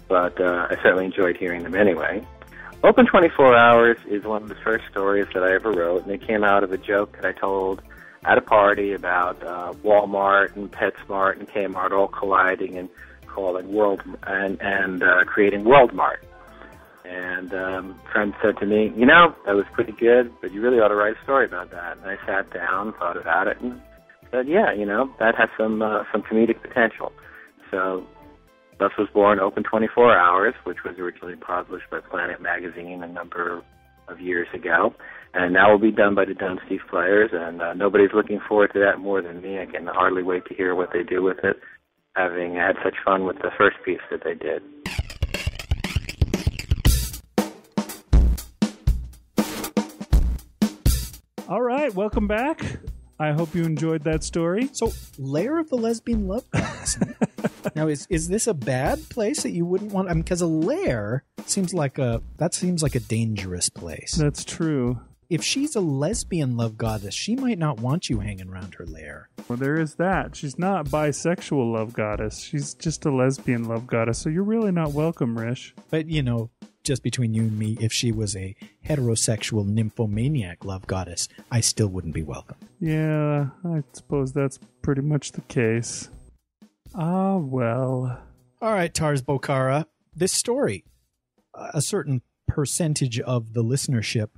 but I certainly enjoyed hearing them anyway. Open 24 Hours is one of the first stories that I ever wrote, and it came out of a joke that I told at a party about Walmart and PetSmart and Kmart all colliding and calling World and creating Worldmart. And a friend said to me, "You know, that was pretty good, but you really ought to write a story about that." And I sat down, thought about it, and but yeah, you know, that has some comedic potential. So thus was born Open 24 Hours, which was originally published by Planet Magazine a number of years ago. And now will be done by the Dunesteef players, and nobody's looking forward to that more than me. I can hardly wait to hear what they do with it, having had such fun with the first piece that they did. All right, welcome back. I hope you enjoyed that story. So, Lair of the Lesbian Love Goddess. Now, is this a bad place that you wouldn't want? I mean, because a lair seems like a dangerous place. That's true. If she's a lesbian love goddess, she might not want you hanging around her lair. Well, there is that. She's not bisexual love goddess. She's just a lesbian love goddess. So you're really not welcome, Rish. But, you know, just between you and me, if she was a heterosexual nymphomaniac love goddess, I still wouldn't be welcome. Yeah, I suppose that's pretty much the case. Ah, well. All right, Tars Bokara. This story, a certain percentage of the listenership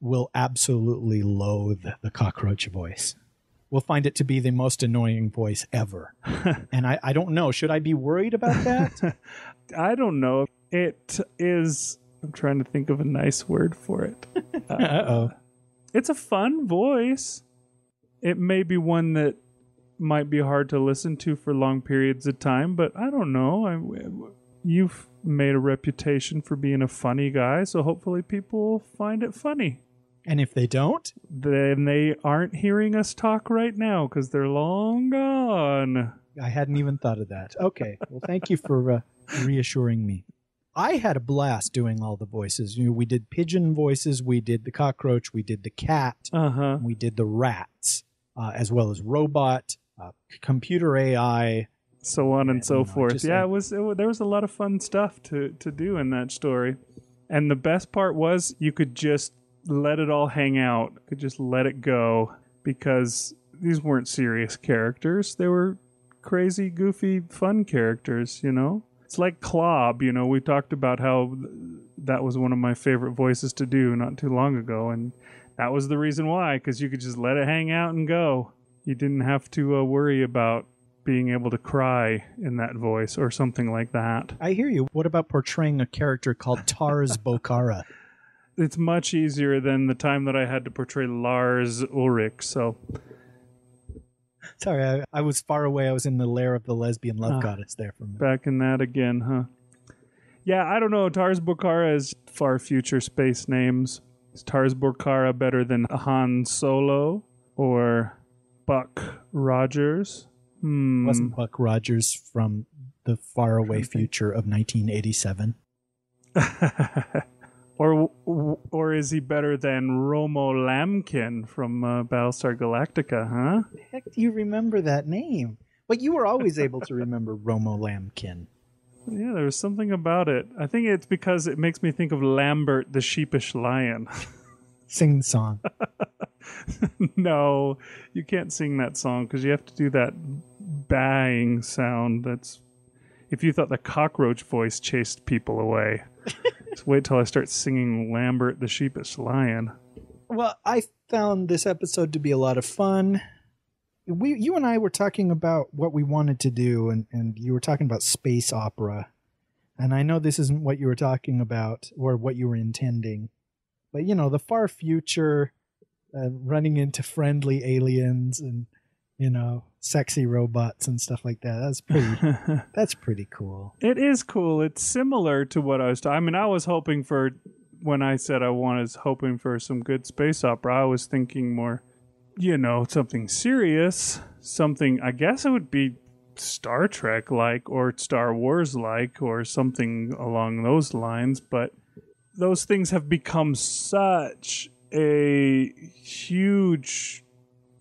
will absolutely loathe the cockroach voice. We'll find it to be the most annoying voice ever. And I don't know. Should I be worried about that? I don't know. It is, I'm trying to think of a nice word for it. Uh-oh. It's a fun voice. It may be one that might be hard to listen to for long periods of time, but I don't know. You've made a reputation for being a funny guy, so hopefully people find it funny. And if they don't? Then they aren't hearing us talk right now because they're long gone. I hadn't even thought of that. Okay. Well, thank you for reassuring me. I had a blast doing all the voices. You know, we did pigeon voices, we did the cockroach, we did the cat, we did the rats, as well as robot, computer AI, so on and so forth. Yeah, there was a lot of fun stuff to do in that story, and the best part was you could just let it all hang out, you could just let it go because these weren't serious characters; they were crazy, goofy, fun characters. You know. It's like Clob, you know, we talked about how that was one of my favorite voices to do not too long ago, and that was the reason why, because you could just let it hang out and go. You didn't have to worry about being able to cry in that voice or something like that. I hear you. What about portraying a character called Tars Bokara? It's much easier than the time that I had to portray Lars Ulrich, so... Sorry, I was far away. I was in the lair of the lesbian love goddess there for a minute. Back in that again, huh? Yeah, I don't know. Tars Bokara is far future space names. Is Tars Bokara better than Han Solo or Buck Rogers? Wasn't Buck Rogers from the far away future of 1987? Or is he better than Romo Lamkin from Battlestar Galactica, huh? The heck do you remember that name? But you were always able to remember Romo Lamkin. Yeah, there was something about it. I think it's because it makes me think of Lambert the Sheepish Lion. Sing the song. No, you can't sing that song because you have to do that bang sound. That's if you thought the cockroach voice chased people away. Just wait till I start singing Lambert the Sheepish Lion. Well, I found this episode to be a lot of fun. You and I were talking about what we wanted to do, and you were talking about space opera. And I know this isn't what you were talking about or what you were intending. But, you know, the far future, running into friendly aliens and, you know, sexy robots and stuff like that. That's pretty cool. It is cool. It's similar to what I was talking. I mean, I was hoping for, when I said I was hoping for some good space opera, I was thinking more, you know, something serious, something, I guess it would be Star Trek-like or Star Wars-like or something along those lines. But those things have become such a huge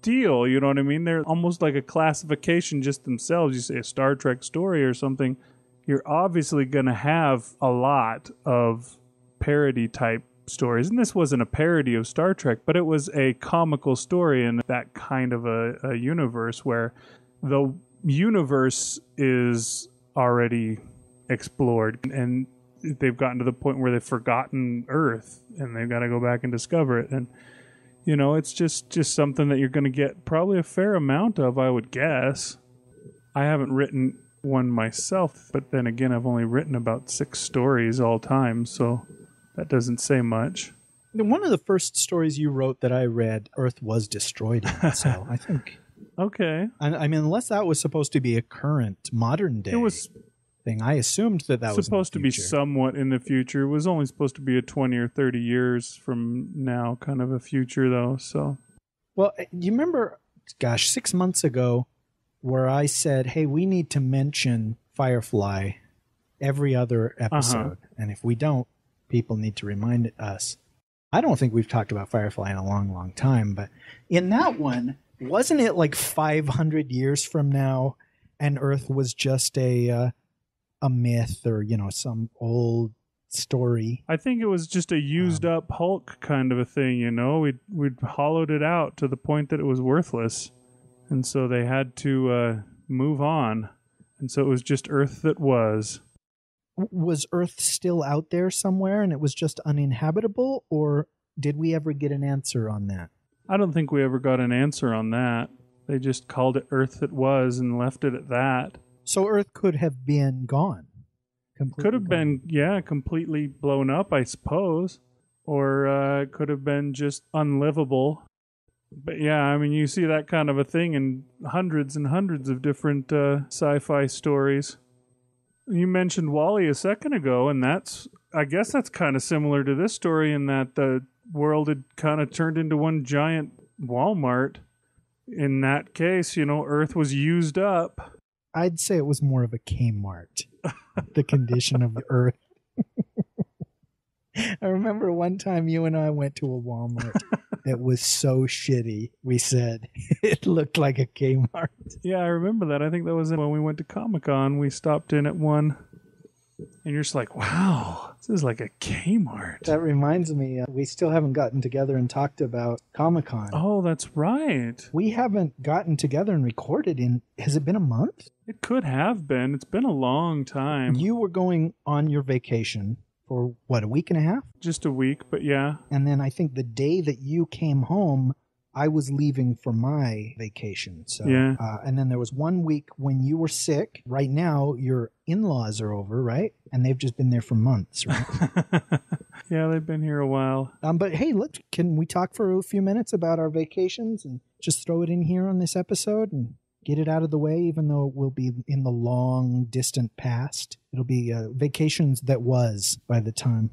deal, you know what I mean? They're almost like a classification just themselves. You say a Star Trek story or something, you're obviously going to have a lot of parody type stories. And this wasn't a parody of Star Trek, but it was a comical story in that kind of a universe where the universe is already explored and they've gotten to the point where they've forgotten Earth and they've got to go back and discover it. And you know, it's just something that you're going to get probably a fair amount of, I would guess. I haven't written one myself, but then again, I've only written about 6 stories all time, so that doesn't say much. One of the first stories you wrote that I read, Earth was destroyed in, so I think... Okay. I mean, unless that was supposed to be a current, modern day thing, I assumed that was supposed to be somewhat in the future. It was only supposed to be a 20 or 30 years from now kind of a future, though. So, well, you remember, gosh, 6 months ago where I said, hey, we need to mention Firefly every other episode. Uh-huh. And if we don't, people need to remind us. I don't think we've talked about Firefly in a long, long time. But in that one, wasn't it like 500 years from now and Earth was just a myth or, you know, some old story? I think it was just a used up Hulk kind of a thing, you know. We'd hollowed it out to the point that it was worthless. And so they had to move on. And so it was just Earth that was. Was Earth still out there somewhere and it was just uninhabitable, or did we ever get an answer on that? I don't think we ever got an answer on that. They just called it Earth that was and left it at that. So Earth could have been gone. Could have been, yeah, completely blown up, I suppose. Or it could have been just unlivable. But yeah, I mean, you see that kind of a thing in hundreds and hundreds of different sci-fi stories. You mentioned WALL-E a second ago, and I guess that's kind of similar to this story in that the world had kind of turned into one giant Walmart. In that case, you know, Earth was used up. I'd say it was more of a Kmart, the condition of the Earth. I remember one time you and I went to a Walmart that was so shitty, we said it looked like a Kmart. Yeah, I remember that. I think that was when we went to Comic-Con. We stopped in at one, and you're just like, wow, this is like a Kmart. That reminds me, we still haven't gotten together and talked about Comic-Con. Oh, that's right. We haven't gotten together and recorded in, has it been a month? It could have been. It's been a long time. You were going on your vacation for, what, a week and a half? Just a week, but yeah. And then I think the day that you came home, I was leaving for my vacation. So, yeah. And then there was 1 week when you were sick. Right now, your in-laws are over, right? And they've just been there for months, right? Yeah, they've been here a while. But hey, look, can we talk for a few minutes about our vacations and just throw it in here on this episode and get it out of the way, even though it will be in the long, distant past? It'll be vacations that was by the time.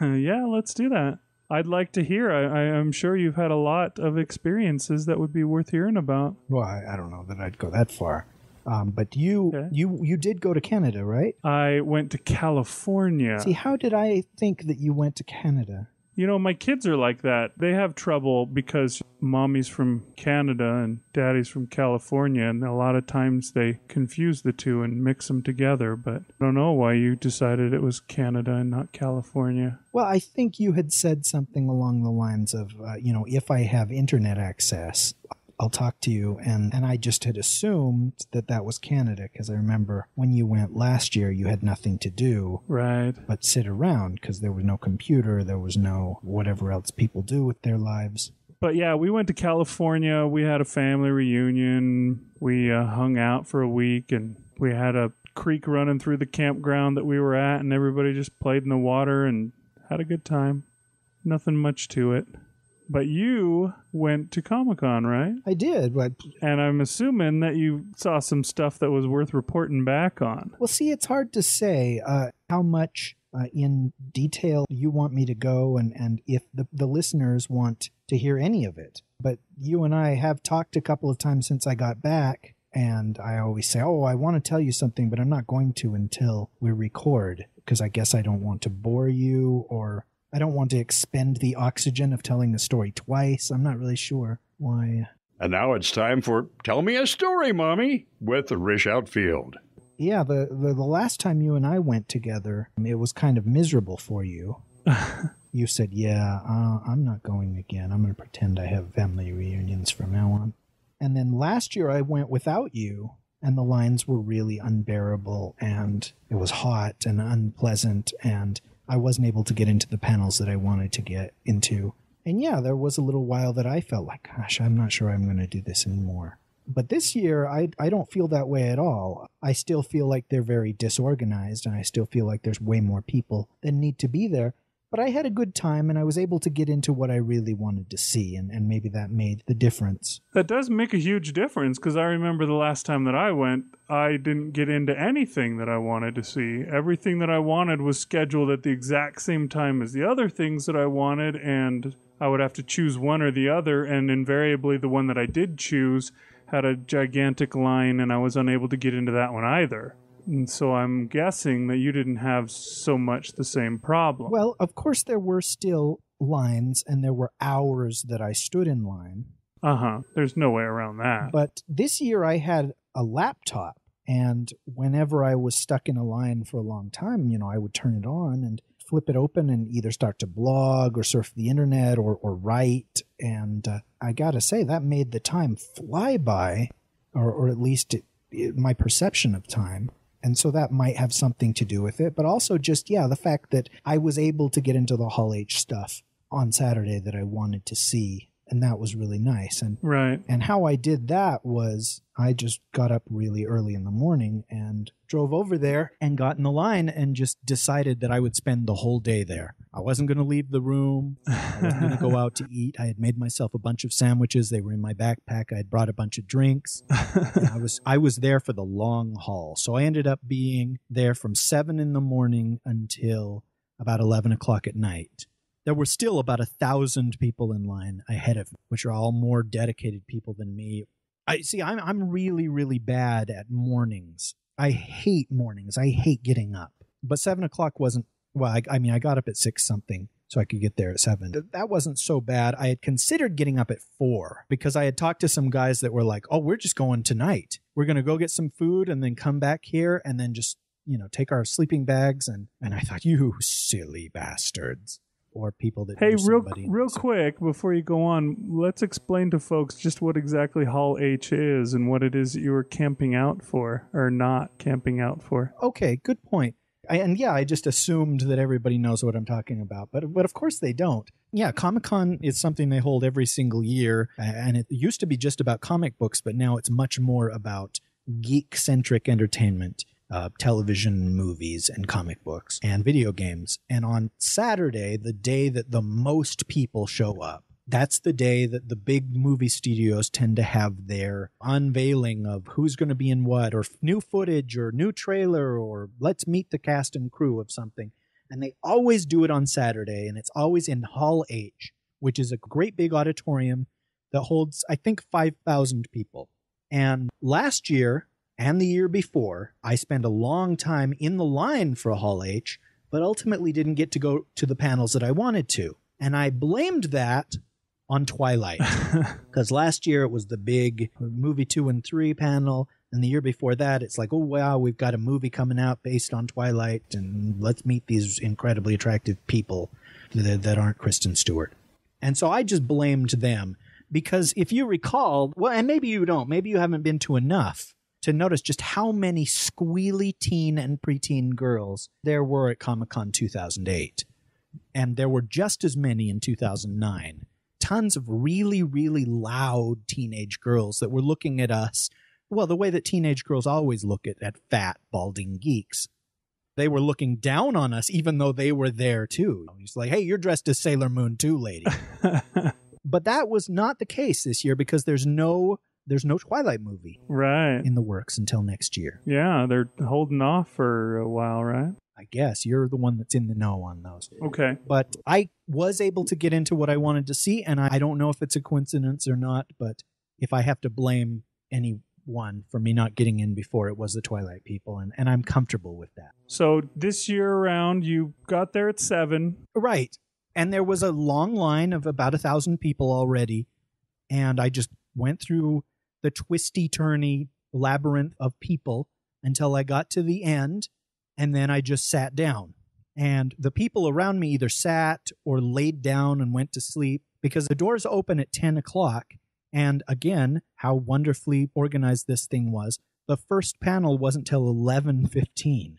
Yeah, let's do that. I'd like to hear. I'm sure you've had a lot of experiences that would be worth hearing about. Well, I don't know that I'd go that far. But you did go to Canada, right? I went to California. See, how did I think that you went to Canada? You know, my kids are like that. They have trouble because mommy's from Canada and daddy's from California, and a lot of times they confuse the two and mix them together, but I don't know why you decided it was Canada and not California. Well, I think you had said something along the lines of, you know, if I have internet access, I'll talk to you. And I just had assumed that that was Canada, because I remember when you went last year, you had nothing to do. Right. But sit around, because there was no computer. There was no whatever else people do with their lives. But yeah, we went to California. We had a family reunion. We hung out for a week, and we had a creek running through the campground that we were at, and everybody just played in the water and had a good time. Nothing much to it. But you went to Comic-Con, right? I did. But... And I'm assuming that you saw some stuff that was worth reporting back on. Well, see, it's hard to say how much in detail you want me to go and if the listeners want to hear any of it. But you and I have talked a couple of times since I got back, and I always say, oh, I want to tell you something, but I'm not going to until we record, because I guess I don't want to bore you, or... I don't want to expend the oxygen of telling the story twice. I'm not really sure why. And now it's time for Tell Me a Story, Mommy, with Rish Outfield. Yeah, the last time you and I went together, it was kind of miserable for you. You said, yeah, I'm not going again. I'm going to pretend I have family reunions from now on. And then last year I went without you, and the lines were really unbearable, and it was hot and unpleasant, and... I wasn't able to get into the panels that I wanted to get into. And yeah, there was a little while that I felt like, gosh, I'm not sure I'm going to do this anymore. But this year, I don't feel that way at all. I still feel like they're very disorganized, and I still feel like there's way more people than need to be there. But I had a good time, and I was able to get into what I really wanted to see, and maybe that made the difference. That does make a huge difference, because I remember the last time that I went, I didn't get into anything that I wanted to see. Everything that I wanted was scheduled at the exact same time as the other things that I wanted, and I would have to choose one or the other, and invariably the one that I did choose had a gigantic line, and I was unable to get into that one either. And so I'm guessing that you didn't have so much the same problem. Well, of course there were still lines, and there were hours that I stood in line. Uh-huh. There's no way around that. But this year I had a laptop, and whenever I was stuck in a line for a long time, you know, I would turn it on and flip it open and either start to blog or surf the internet or write. And I gotta say, that made the time fly by, or at least my perception of time. And so that might have something to do with it. But also just, yeah, the fact that I was able to get into the Hall H stuff on Saturday that I wanted to see. And that was really nice. And right. And how I did that was I just got up really early in the morning and drove over there and got in the line and just decided that I would spend the whole day there. I wasn't going to leave the room. I wasn't going to go out to eat. I had made myself a bunch of sandwiches. They were in my backpack. I had brought a bunch of drinks. I was there for the long haul. So I ended up being there from 7 in the morning until about 11 o'clock at night. There were still about 1,000 people in line ahead of me, which are all more dedicated people than me. I see, I'm really, really bad at mornings. I hate mornings. I hate getting up. But 7 o'clock wasn't, well, I mean, I got up at 6 something so I could get there at 7. That wasn't so bad. I had considered getting up at 4 because I had talked to some guys that were like, oh, we're just going tonight. We're going to go get some food and then come back here and then just, you know, take our sleeping bags. And I thought, you silly bastards. Or people that hey, real quick, before you go on, let's explain to folks just what exactly Hall H is and what it is that you were camping out for or not camping out for. Okay, good point. I just assumed that everybody knows what I'm talking about, but of course they don't. Yeah, Comic-Con is something they hold every single year, and it used to be just about comic books, but now it's much more about geek-centric entertainment, television, movies, and comic books, and video games. And on Saturday, the day that the most people show up, that's the day that the big movie studios tend to have their unveiling of who's going to be in what, or new footage, or new trailer, or let's meet the cast and crew of something. And they always do it on Saturday, and it's always in Hall H, which is a great big auditorium that holds, I think, 5,000 people. And last year and the year before, I spent a long time in the line for Hall H, but ultimately didn't get to go to the panels that I wanted to. And I blamed that on Twilight, because last year it was the big movie 2 and 3 panel, and the year before that it's like, oh wow, we've got a movie coming out based on Twilight, and let's meet these incredibly attractive people that aren't Kristen Stewart. And so I just blamed them, because if you recall, well, and maybe you don't, maybe you haven't been to enough to notice just how many squealy teen and preteen girls there were at Comic-Con 2008, and there were just as many in 2009. Tons of really, really loud teenage girls that were looking at us, well, the way that teenage girls always look at fat, balding geeks. They were looking down on us, even though they were there, too. It's like, hey, you're dressed as Sailor Moon, too, lady. But that was not the case this year, because there's no Twilight movie in the works until next year. Yeah, they're holding off for a while, right? I guess you're the one that's in the know on those. Okay. But I was able to get into what I wanted to see, and I don't know if it's a coincidence or not, but if I have to blame anyone for me not getting in before, it was the Twilight people, and I'm comfortable with that. So this year around, you got there at 7. Right. And there was a long line of about 1,000 people already, and I just went through the twisty-turny labyrinth of people until I got to the end. And then I just sat down, and the people around me either sat or laid down and went to sleep, because the doors open at 10 o'clock. And again, how wonderfully organized this thing was. The first panel wasn't till 11:15.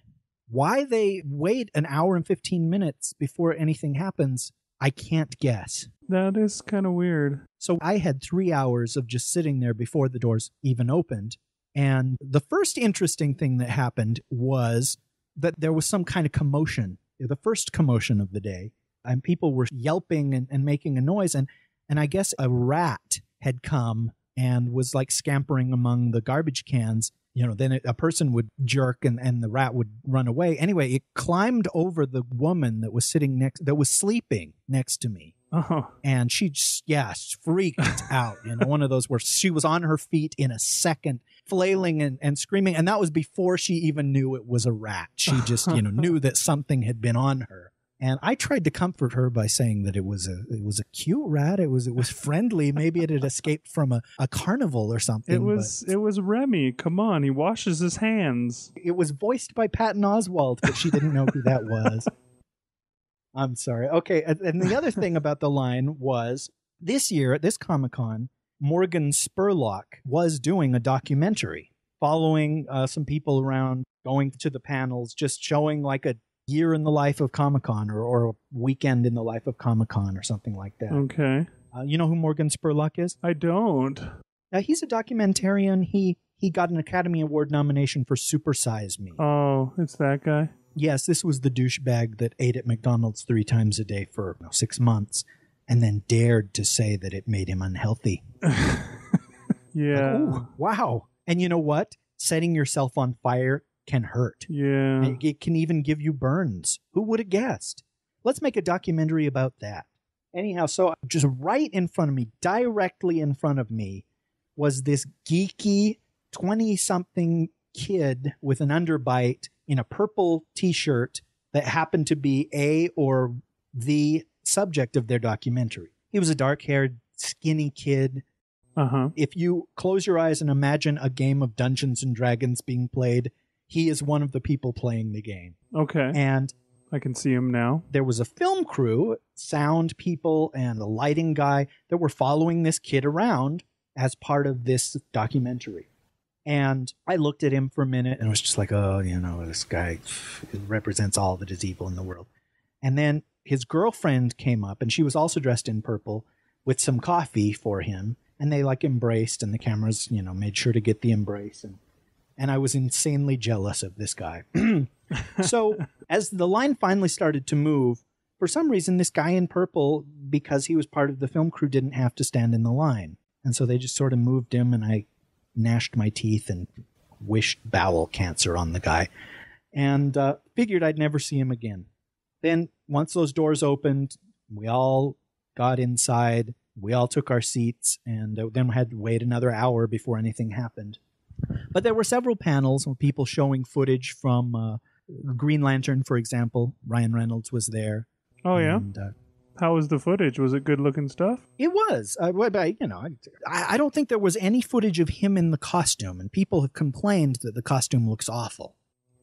Why they wait an hour and 15 minutes before anything happens, I can't guess. That is kind of weird. So I had 3 hours of just sitting there before the doors even opened. And the first interesting thing that happened was that there was some kind of commotion, the first commotion of the day, and people were yelping and making a noise, and I guess a rat had come and was like scampering among the garbage cans. You know, then a person would jerk and the rat would run away. Anyway, it climbed over the woman that was sitting next, that was sleeping next to me. Oh. And she just, freaked out. You know, one of those where she was on her feet in a second, flailing and screaming. And that was before she even knew it was a rat. She just, knew that something had been on her. And I tried to comfort her by saying that it was a cute rat. It was friendly. Maybe it had escaped from a carnival or something. It was Remy. Come on, he washes his hands. It was voiced by Patton Oswalt, but she didn't know who that was. I'm sorry. Okay, and the other thing about the line was, this year at this Comic-Con, Morgan Spurlock was doing a documentary following some people around, going to the panels, just showing like a year in the life of Comic-Con or a weekend in the life of Comic-Con or something like that. Okay. You know who Morgan Spurlock is? I don't. Now, he's a documentarian. He got an Academy Award nomination for Super Size Me. Oh, it's that guy? Yes, this was the douchebag that ate at McDonald's 3 times a day for 6 months and then dared to say that it made him unhealthy. Yeah. Like, ooh, wow. And you know what? Setting yourself on fire can hurt. Yeah. And it can even give you burns. Who would have guessed? Let's make a documentary about that. Anyhow, so just right in front of me, directly in front of me, was this geeky 20-something kid with an underbite in a purple t-shirt that happened to be the subject of their documentary. He was a dark-haired, skinny kid. Uh-huh. If you close your eyes and imagine a game of Dungeons and Dragons being played, he is one of the people playing the game. Okay. And I can see him now. There was a film crew, sound people, and a lighting guy that were following this kid around as part of this documentary. And I looked at him for a minute and I was just like, oh, you know, this guy represents all that is evil in the world. And then his girlfriend came up and she was also dressed in purple with some coffee for him. And they like embraced and the cameras, you know, made sure to get the embrace. And I was insanely jealous of this guy. So as the line finally started to move, for some reason, this guy in purple, because he was part of the film crew, didn't have to stand in the line. And so they just sort of moved him, and I gnashed my teeth and wished bowel cancer on the guy and figured I'd never see him again. Then once those doors opened, we all got inside. We all took our seats, and then we had to wait another hour before anything happened. But there were several panels with people showing footage from Green Lantern, for example. Ryan Reynolds was there. Oh, yeah? And, how was the footage? Was it good-looking stuff? It was. I don't think there was any footage of him in the costume, and people have complained that the costume looks awful.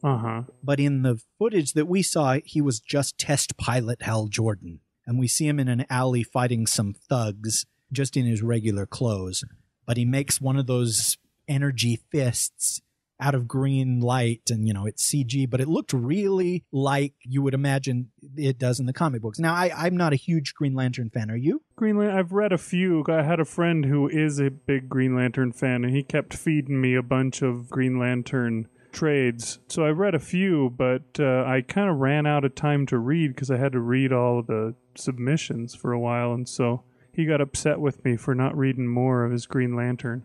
Uh-huh. But in the footage that we saw, he was just test pilot Hal Jordan, and we see him in an alley fighting some thugs just in his regular clothes. But he makes one of those energy fists out of green light, and, you know, it's CG, but it looked really like you would imagine it does in the comic books. Now, I'm not a huge Green Lantern fan. Are you? Green Lantern, I've read a few. I had a friend who is a big Green Lantern fan, and he kept feeding me a bunch of Green Lantern trades. So I read a few, but I kind of ran out of time to read because I had to read all of the submissions for a while, and so he got upset with me for not reading more of his Green Lantern.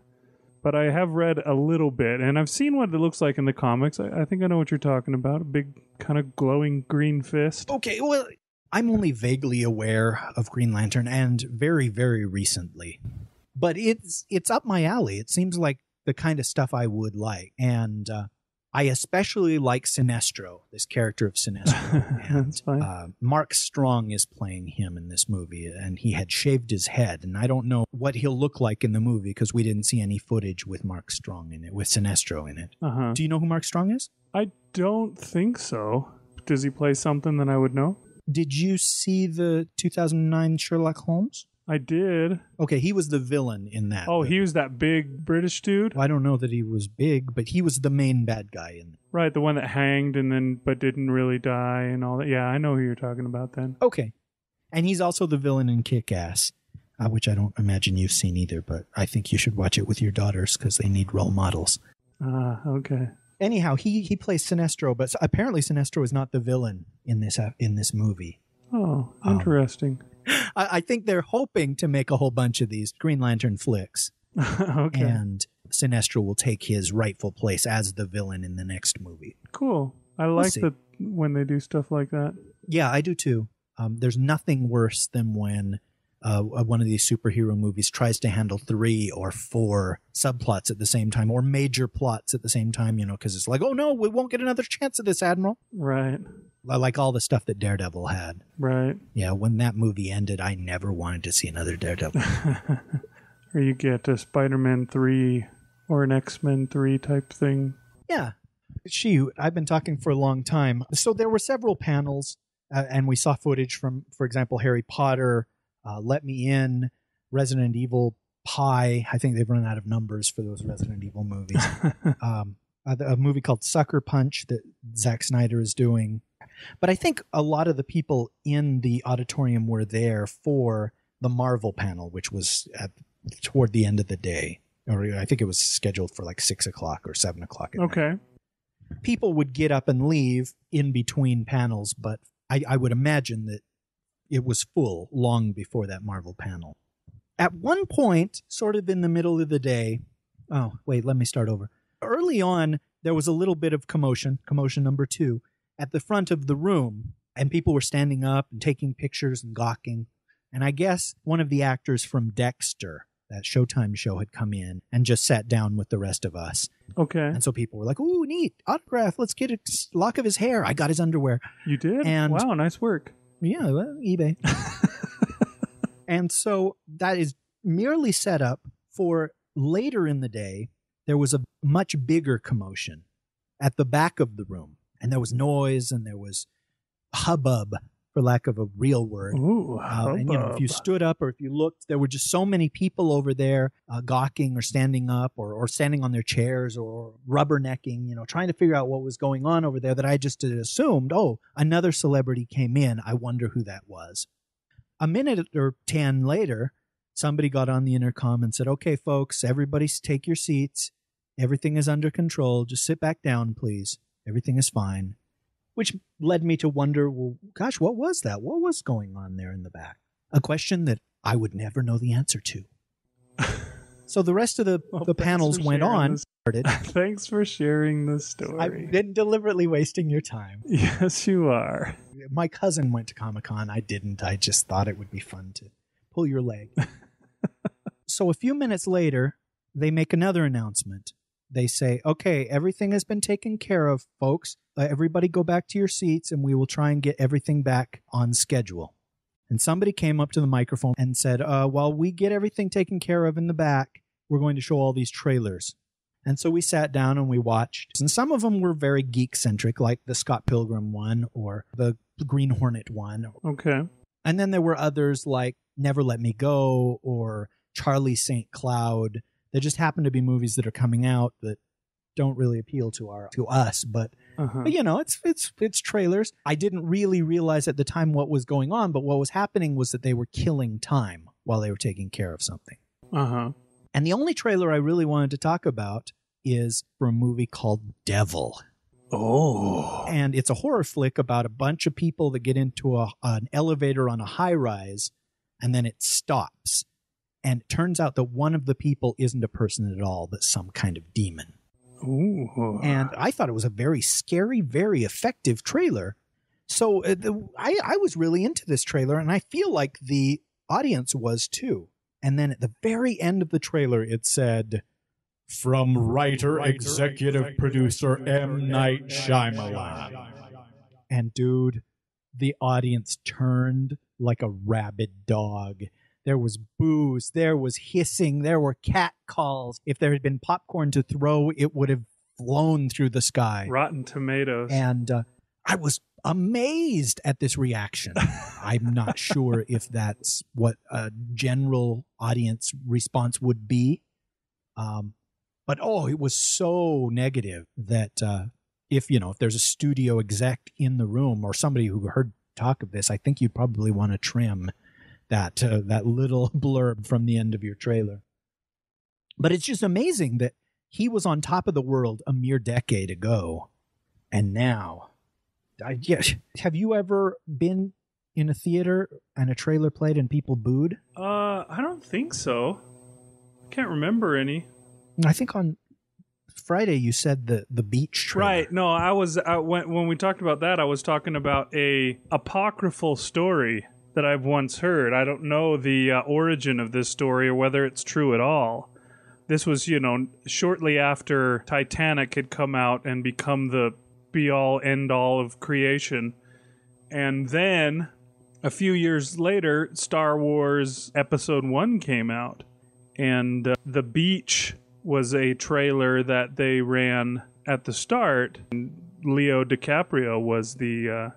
But I have read a little bit, and I've seen what it looks like in the comics. I think I know what you're talking about, a big kind of glowing green fist. Okay, well, I'm only vaguely aware of Green Lantern, and very, very recently. But it's up my alley. It seems like the kind of stuff I would like. And I especially like Sinestro, this character of Sinestro. That's fine. Mark Strong is playing him in this movie, and he had shaved his head. And I don't know what he'll look like in the movie because we didn't see any footage with Mark Strong in it, with Sinestro in it. Uh-huh. Do you know who Mark Strong is? I don't think so. Does he play something that I would know? Did you see the 2009 Sherlock Holmes? I did. Okay, he was the villain in that. Oh, movie. He was that big British dude? Well, I don't know that he was big, but he was the main bad guy in that. Right, the one that hanged and then but didn't really die and all that. Yeah, I know who you're talking about then. Okay. And he's also the villain in Kick-Ass, which I don't imagine you've seen either, but I think you should watch it with your daughters because they need role models. Okay. Anyhow, he plays Sinestro, but apparently Sinestro is not the villain in this movie. Oh, interesting. I think they're hoping to make a whole bunch of these Green Lantern flicks. Okay. And Sinestro will take his rightful place as the villain in the next movie. Cool. I like that when they do stuff like that. Yeah, I do too. There's nothing worse than when one of these superhero movies tries to handle 3 or 4 subplots at the same time or major plots at the same time, you know, because it's like, oh no, we won't get another chance at this, Admiral. Right. Like all the stuff that Daredevil had. Right. Yeah, when that movie ended, I never wanted to see another Daredevil. Or you get a Spider-Man 3 or an X-Men 3 type thing. Yeah. Shoot, I've been talking for a long time. So there were several panels, and we saw footage from, for example, Harry Potter, Let Me In, Resident Evil, Pi. I think they've run out of numbers for those Resident Evil movies. A movie called Sucker Punch that Zack Snyder is doing. But I think a lot of the people in the auditorium were there for the Marvel panel, which was toward the end of the day. Or I think it was scheduled for like 6 o'clock or 7 o'clock. Okay. Night. People would get up and leave in between panels, but I would imagine that it was full long before that Marvel panel. At one point, sort of in the middle of the day... Oh, wait, let me start over. Early on, there was a little bit of commotion number 2, at the front of the room, and people were standing up and taking pictures and gawking. And I guess one of the actors from Dexter, that Showtime show, had come in and just sat down with the rest of us. Okay. And so people were like, ooh, neat, autograph, let's get a lock of his hair. I got his underwear. You did? And wow, nice work. Yeah, well, eBay. And so that is merely set up for later in the day. There was a much bigger commotion at the back of the room. And there was noise and there was hubbub for lack of a real word. Ooh, and, you know, if you stood up or if you looked, there were just so many people over there gawking or standing up or standing on their chairs or rubbernecking, you know, trying to figure out what was going on over there that I just assumed, oh, another celebrity came in. I wonder who that was. A minute or 10 later, somebody got on the intercom and said, okay, folks, everybody take your seats. Everything is under control. Just sit back down, please. Everything is fine. Which led me to wonder, well, gosh, what was that? What was going on there in the back? A question that I would never know the answer to. So the rest of the panels went on. Thanks for sharing this story. I've been deliberately wasting your time. Yes, you are. My cousin went to Comic-Con. I didn't. I just thought it would be fun to pull your leg. So a few minutes later, they make another announcement. They say, okay, everything has been taken care of, folks. Everybody go back to your seats and we will try and get everything back on schedule. And somebody came up to the microphone and said, while we get everything taken care of in the back, we're going to show all these trailers. And so we sat down and we watched. And some of them were very geek-centric, like the Scott Pilgrim one or the Green Hornet one. Okay. And then there were others like Never Let Me Go or Charlie St. Cloud. There just happen to be movies that are coming out that don't really appeal to us, but you know, it's trailers. I didn't really realize at the time what was going on, but what was happening was that they were killing time while they were taking care of something. And the only trailer I really wanted to talk about is for a movie called Devil. Oh. And it's a horror flick about a bunch of people that get into an elevator on a high rise, and then it stops. And it turns out that one of the people isn't a person at all, but some kind of demon. Ooh. And I thought it was a very scary, very effective trailer. So I was really into this trailer, and I feel like the audience was too. And then at the very end of the trailer, it said, from writer, executive producer M. Night Shyamalan. And dude, the audience turned like a rabid dog. There was booze, there was hissing, there were cat calls. If there had been popcorn to throw, it would have flown through the sky. Rotten Tomatoes. And I was amazed at this reaction. I'm not sure if that's what a general audience response would be. But, oh, it was so negative that if there's a studio exec in the room or somebody who heard talk of this, I think you'd probably want to trim that little blurb from the end of your trailer. But it's just amazing that he was on top of the world a mere decade ago. And now, have you ever been in a theater and a trailer played and people booed? I don't think so. I can't remember any. I think on Friday you said the beach trailer. Right. No, when we talked about that, I was talking about a apocryphal story that I've once heard. I don't know the origin of this story or whether it's true at all. This was, you know, shortly after Titanic had come out and become the be-all, end-all of creation. And then, a few years later, Star Wars Episode 1 came out. And The Beach was a trailer that they ran at the start. And Leo DiCaprio was the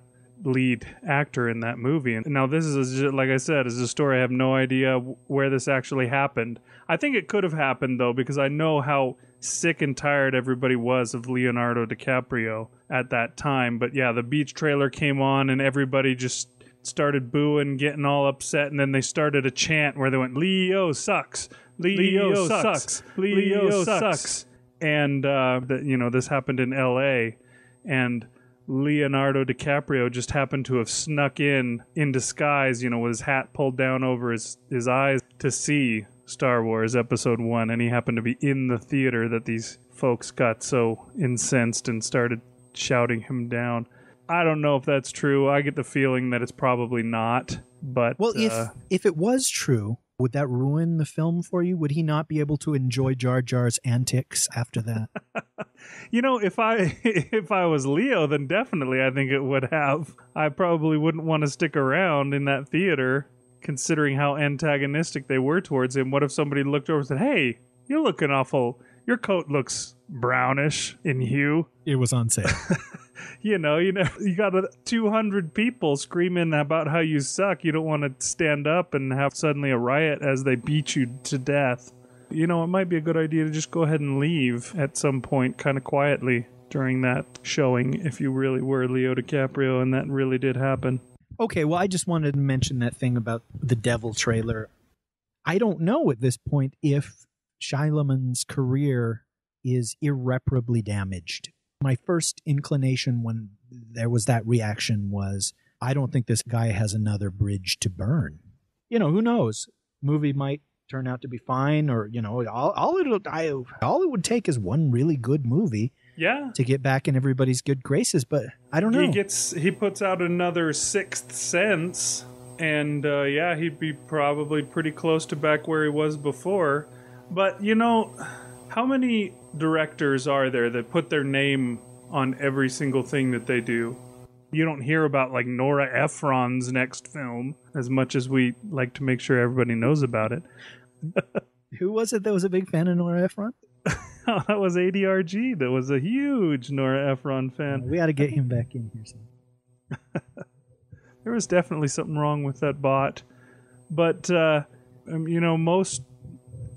lead actor in that movie. And now this is, like I said, is a story I have no idea where this actually happened. I think it could have happened, though, because I know how sick and tired everybody was of Leonardo DiCaprio at that time. But yeah, the beach trailer came on and everybody just started booing, getting all upset, and then they started a chant where they went, Leo sucks! Leo sucks! Leo sucks! And, this happened in L.A. and Leonardo DiCaprio just happened to have snuck in disguise, you know, with his hat pulled down over his eyes to see Star Wars Episode 1, and he happened to be in the theater that these folks got so incensed and started shouting him down. I don't know if that's true. I get the feeling that it's probably not, but... Well, if it was true, would that ruin the film for you? Would he not be able to enjoy Jar Jar's antics after that? You know, if I was Leo, then definitely I think it would have. I probably wouldn't want to stick around in that theater, considering how antagonistic they were towards him. What if somebody looked over and said, hey, you're looking awful. Your coat looks brownish in hue. It was on sale. you know, you got 200 people screaming about how you suck. You don't want to stand up and have suddenly a riot as they beat you to death. You know, it might be a good idea to just go ahead and leave at some point, kind of quietly during that showing, if you really were Leo DiCaprio and that really did happen. Okay, well, I just wanted to mention that thing about the Devil trailer. I don't know at this point if Shyamalan's career is irreparably damaged. My first inclination when there was that reaction was, I don't think this guy has another bridge to burn. You know, who knows? Movie might turn out to be fine, or, you know, all it would take is one really good movie. Yeah, to get back in everybody's good graces, but I don't know. He puts out another Sixth Sense, and yeah, he'd be probably pretty close to back where he was before. But you know, how many directors are there that put their name on every single thing that they do? You don't hear about like Nora Ephron's next film as much as we like to make sure everybody knows about it. Who was it that was a big fan of Nora Ephron? That was ADRG. That was a huge Nora Ephron fan. We ought to get him back in here soon. There was definitely something wrong with that bot. But, you know, most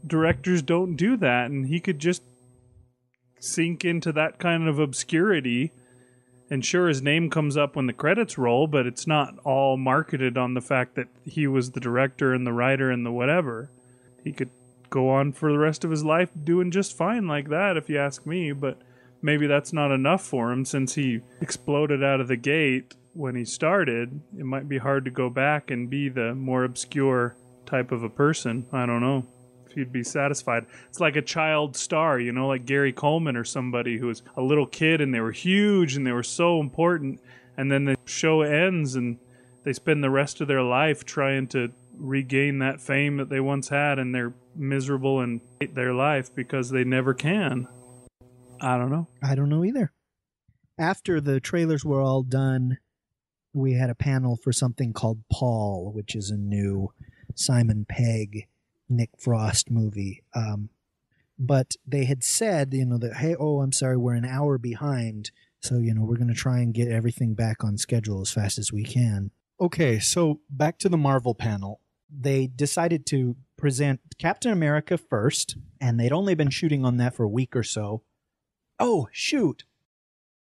directors don't do that. And he could just sink into that kind of obscurity. And sure, his name comes up when the credits roll, but it's not all marketed on the fact that he was the director and the writer and the whatever. He could go on for the rest of his life doing just fine like that, if you ask me, but maybe that's not enough for him since he exploded out of the gate when he started. It might be hard to go back and be the more obscure type of a person. I don't know if he'd be satisfied. It's like a child star, you know, like Gary Coleman or somebody who was a little kid and they were huge and they were so important, and then the show ends and they spend the rest of their life trying to regain that fame that they once had, and they're miserable and hate their life because they never can. I don't know. I don't know either. After the trailers were all done, we had a panel for something called Paul, which is a new Simon Pegg, Nick Frost movie. But they had said, you know, that, hey, oh, I'm sorry, we're an hour behind. So, you know, we're going to try and get everything back on schedule as fast as we can. Okay, so back to the Marvel panel. They decided to present Captain America first, and they'd only been shooting on that for a week or so. Oh, shoot.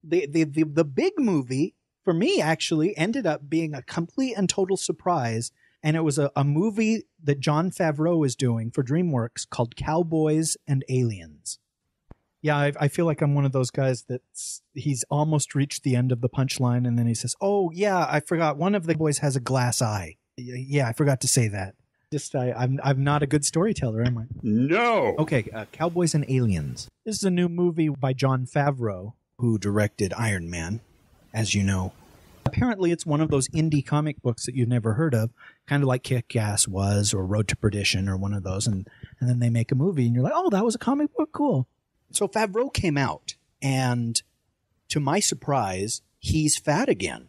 The big movie, for me, actually, ended up being a complete and total surprise, and it was a movie that Jon Favreau is doing for DreamWorks called Cowboys and Aliens. Yeah, I feel like I'm one of those guys that he's almost reached the end of the punchline, and then he says, oh, yeah, I forgot. One of the boys has a glass eye. Yeah, I forgot to say that. Just I'm not a good storyteller, am I? No! Okay, Cowboys and Aliens. This is a new movie by Jon Favreau, who directed Iron Man, as you know. Apparently, it's one of those indie comic books that you've never heard of, kind of like Kick-Ass was, or Road to Perdition, or one of those, and then they make a movie, and you're like, oh, that was a comic book? Cool. So Favreau came out, and to my surprise, he's fat again.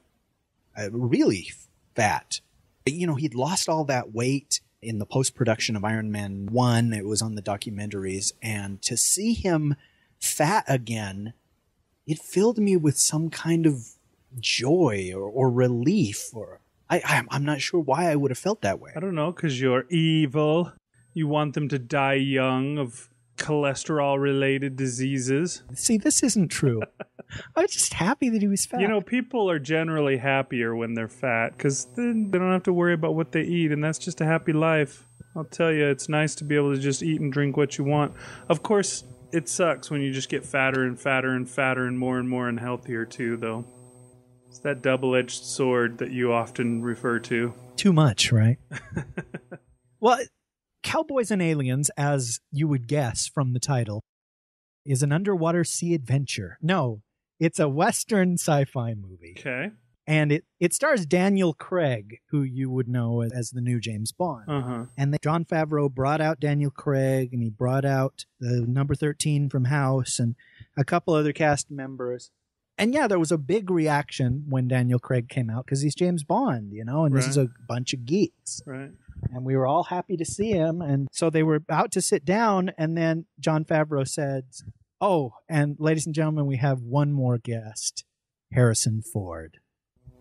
Really fat. You know, he'd lost all that weight in the post-production of Iron Man 1. It was on the documentaries. And to see him fat again, it filled me with some kind of joy or relief. Or I'm not sure why I would have felt that way. I don't know, because you're evil. You want them to die young of cholesterol-related diseases. See, this isn't true. I was just happy that he was fat. You know, people are generally happier when they're fat because then they don't have to worry about what they eat, and that's just a happy life. I'll tell you, it's nice to be able to just eat and drink what you want. Of course, it sucks when you just get fatter and fatter and fatter and more unhealthier too, though. It's that double-edged sword that you often refer to. Too much, right? Well, Cowboys and Aliens, as you would guess from the title, is an underwater sea adventure. No, it's a Western sci-fi movie. Okay. And it stars Daniel Craig, who you would know as the new James Bond. Uh-huh. And then Jon Favreau brought out Daniel Craig, and he brought out the number 13 from House and a couple other cast members. And yeah, there was a big reaction when Daniel Craig came out because he's James Bond, you know, and right. This is a bunch of geeks. Right. And we were all happy to see him. And so they were about to sit down. And then Jon Favreau said, oh, and ladies and gentlemen, we have one more guest. Harrison Ford.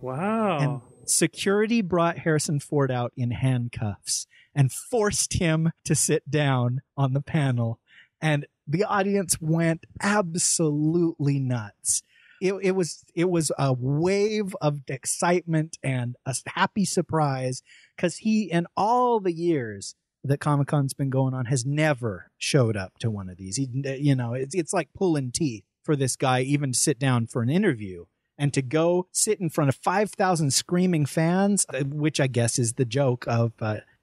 Wow. And security brought Harrison Ford out in handcuffs and forced him to sit down on the panel. And the audience went absolutely nuts. It was a wave of excitement and a happy surprise, because he, in all the years that Comic-Con's been going on, has never showed up to one of these. He, you know, it's like pulling teeth for this guy even to sit down for an interview. And to go sit in front of 5,000 screaming fans, which I guess is the joke of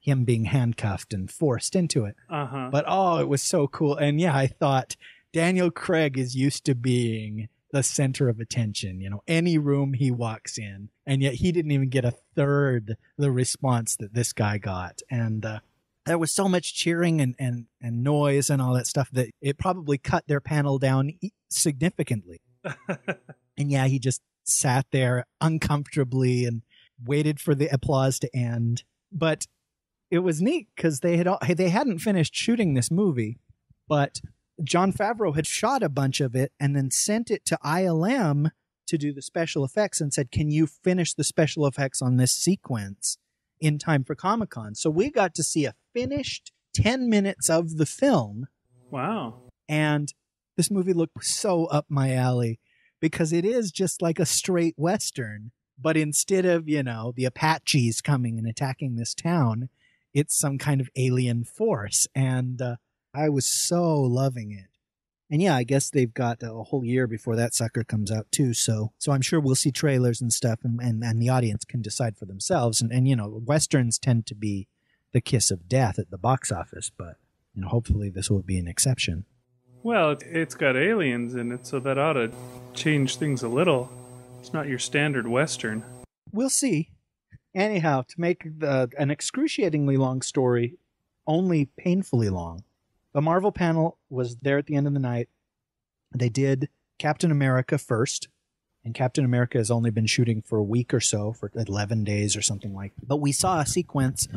him being handcuffed and forced into it. Uh-huh. But, oh, it was so cool. And, yeah, I thought Daniel Craig is used to being the center of attention, you know, any room he walks in. And yet he didn't even get a third the response that this guy got. And there was so much cheering and noise and all that stuff that it probably cut their panel down significantly. And yeah, he just sat there uncomfortably and waited for the applause to end. But it was neat because they hadn't finished shooting this movie, but Jon Favreau had shot a bunch of it and then sent it to ILM to do the special effects and said, "Can you finish the special effects on this sequence in time for Comic-Con?" So we got to see a finished 10 minutes of the film. Wow. And this movie looked so up my alley, because it is just like a straight Western, but instead of, you know, the Apaches coming and attacking this town, it's some kind of alien force. And I was so loving it. And yeah, I guess they've got a whole year before that sucker comes out too. So I'm sure we'll see trailers and stuff, and the audience can decide for themselves. And, you know, Westerns tend to be the kiss of death at the box office, but, you know, hopefully this will be an exception. Well, it's got aliens in it, so that ought to change things a little. It's not your standard Western. We'll see. Anyhow, to make an excruciatingly long story only painfully long, the Marvel panel was there at the end of the night. They did Captain America first, and Captain America has only been shooting for a week or so, for 11 days or something like that. But we saw a sequence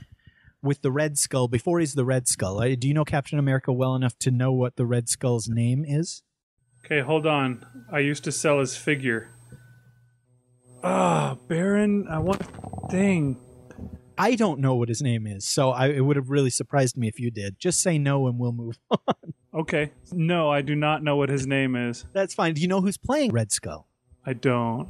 with the Red Skull before he's the Red Skull. Do you know Captain America well enough to know what the Red Skull's name is? Okay, hold on. I used to sell his figure. Ah, Baron, I want thing. I don't know what his name is, so it would have really surprised me if you did. Just say no and we'll move on. Okay. No, I do not know what his name is. That's fine. Do you know who's playing Red Skull? I don't.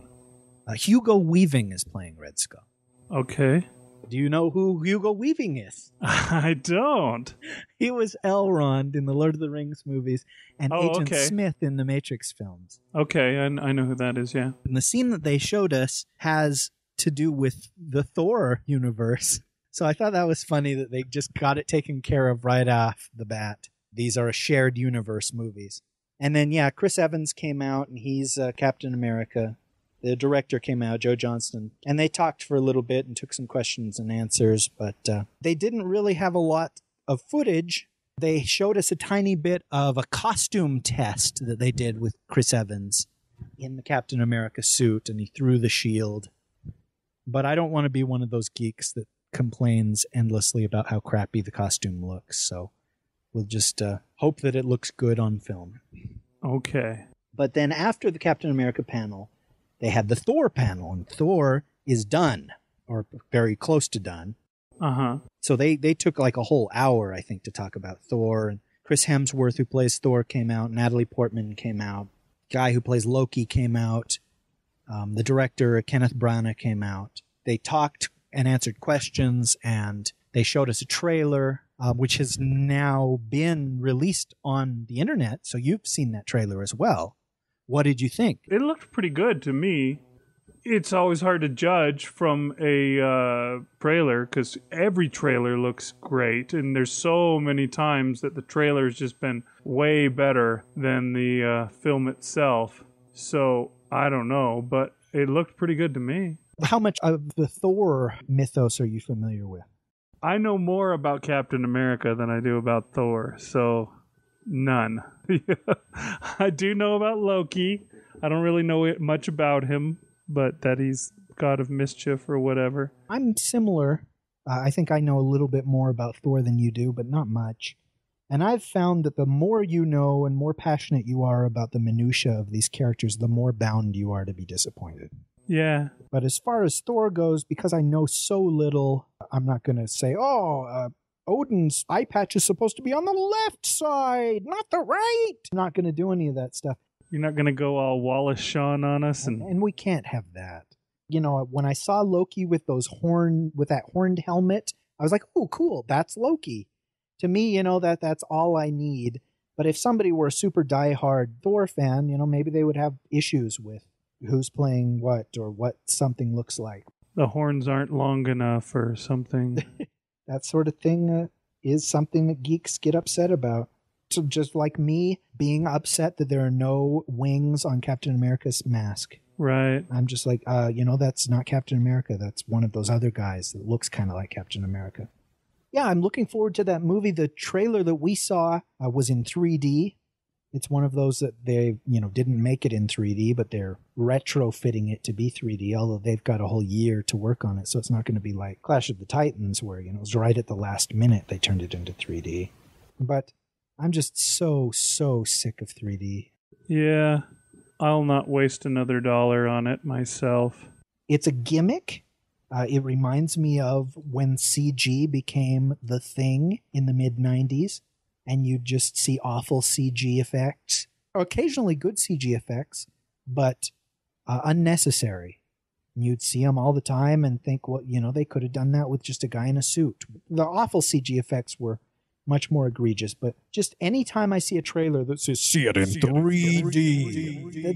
Hugo Weaving is playing Red Skull. Okay. Do you know who Hugo Weaving is? I don't. He was Elrond in the Lord of the Rings movies and Agent Smith in the Matrix films. Okay, I know who that is, yeah. And the scene that they showed us has to do with the Thor universe. So I thought that was funny that they just got it taken care of right off the bat. These are shared universe movies. And then, yeah, Chris Evans came out, and he's Captain America. The director came out, Joe Johnston, and they talked for a little bit and took some questions and answers, but they didn't really have a lot of footage. They showed us a tiny bit of a costume test that they did with Chris Evans in the Captain America suit, and he threw the shield. But I don't want to be one of those geeks that complains endlessly about how crappy the costume looks, so we'll just hope that it looks good on film. Okay. But then after the Captain America panel, they had the Thor panel, and Thor is done, or very close to done. Uh-huh. So they took like a whole hour, I think, to talk about Thor. And Chris Hemsworth, who plays Thor, came out. Natalie Portman came out. Guy who plays Loki came out. The director, Kenneth Branagh, came out. They talked and answered questions, and they showed us a trailer, which has now been released on the internet. So you've seen that trailer as well. What did you think? It looked pretty good to me. It's always hard to judge from a trailer, because every trailer looks great. And there's so many times that the trailer's just been way better than the film itself. So I don't know, but it looked pretty good to me. How much of the Thor mythos are you familiar with? I know more about Captain America than I do about Thor, so... None. I do know about Loki. I don't really know much about him, but that he's god of mischief or whatever. I'm similar. I think I know a little bit more about Thor than you do, but not much. And I've found that the more you know and more passionate you are about the minutia of these characters, the more bound you are to be disappointed. Yeah. But as far as Thor goes, because I know so little, I'm not going to say, Odin's eye patch is supposed to be on the left side, not the right. I'm not going to do any of that stuff. You're not going to go all Wallace Shawn on us. And we can't have that. You know, when I saw Loki with that horned helmet, I was like, oh, cool, that's Loki. To me, you know, that's all I need. But if somebody were a super diehard Thor fan, you know, maybe they would have issues with who's playing what or what something looks like. The horns aren't long enough or something. That sort of thing is something that geeks get upset about. So just like me being upset that there are no wings on Captain America's mask. Right. I'm just like, that's not Captain America. That's one of those other guys that looks kind of like Captain America. Yeah, I'm looking forward to that movie. The trailer that we saw was in 3D. It's one of those that they, didn't make it in 3D, but they're retrofitting it to be 3D, although they've got a whole year to work on it. So it's not going to be like Clash of the Titans where, it was right at the last minute they turned it into 3D. But I'm just so, so sick of 3D. Yeah, I'll not waste another dollar on it myself. It's a gimmick. It reminds me of when CG became the thing in the mid-90s, and you'd just see awful CG effects, or occasionally good CG effects, but unnecessary. You'd see them all the time and think, well, they could have done that with just a guy in a suit. The awful CG effects were much more egregious, but just any time I see a trailer that says, see it in 3D,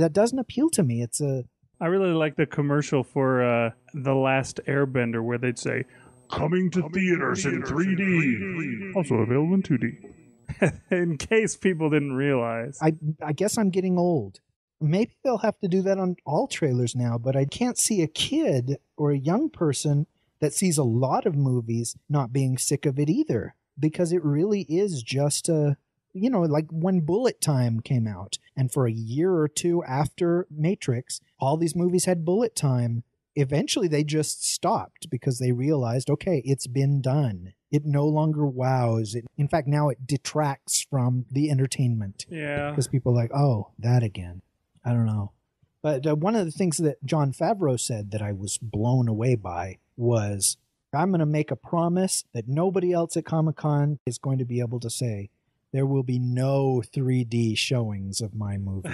that doesn't appeal to me. I really like the commercial for The Last Airbender where they'd say, coming to theaters in 3D. Also available in 2D. In case people didn't realize. I guess I'm getting old. Maybe they'll have to do that on all trailers now, but I can't see a kid or a young person that sees a lot of movies not being sick of it either. Because it really is just a... like when Bullet Time came out, and for a year or two after Matrix, all these movies had Bullet Time. Eventually, they just stopped because they realized, okay, it's been done. It no longer wows. In fact, now it detracts from the entertainment. Yeah. Because people are like, oh, that again. I don't know. But one of the things that Jon Favreau said that I was blown away by was, I'm going to make a promise that nobody else at Comic-Con is going to be able to say, there will be no 3D showings of my movie.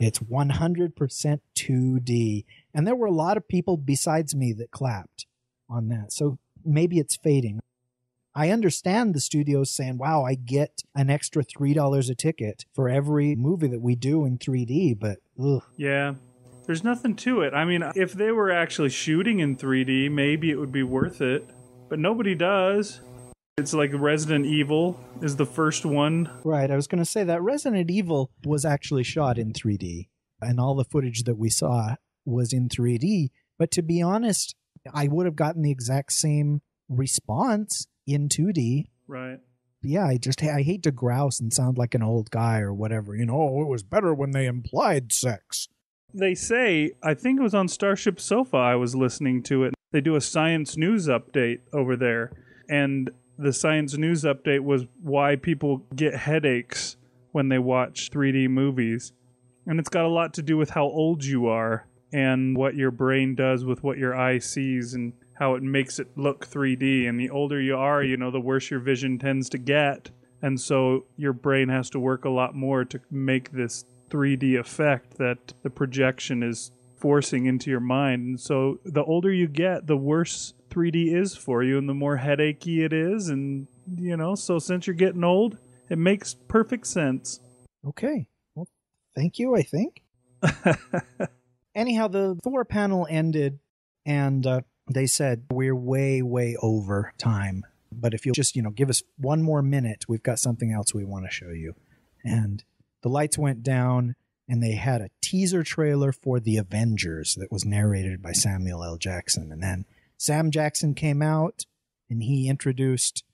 It's 100% 2D. And there were a lot of people besides me that clapped on that. So maybe it's fading. I understand the studios saying, wow, I get an extra $3 a ticket for every movie that we do in 3D, but ugh. Yeah, there's nothing to it. I mean, if they were actually shooting in 3D, maybe it would be worth it. But nobody does. It's like Resident Evil is the first one. Right, I was going to say that Resident Evil was actually shot in 3D, and all the footage that we saw was in 3D. But to be honest, I would have gotten the exact same response in 2D. Right. Yeah, I hate to grouse and sound like an old guy or whatever. It was better when they implied sex. They say, I think it was on Starship Sofa I was listening to it. They do a science news update over there, and... the science news update was why people get headaches when they watch 3D movies. And it's got a lot to do with how old you are and what your brain does with what your eye sees and how it makes it look 3D. And the older you are, the worse your vision tends to get. And so your brain has to work a lot more to make this 3D effect that the projection is forcing into your mind. And so the older you get, the worse 3D is for you and the more headachy it is, and so since you're getting old, it makes perfect sense. Okay, well, thank you, I think. Anyhow, the Thor panel ended, and they said, we're way, way over time, but if you'll just give us one more minute, we've got something else we want to show you. And the lights went down, and they had a teaser trailer for The Avengers that was narrated by Samuel L. Jackson, and then Sam Jackson came out, and he introduced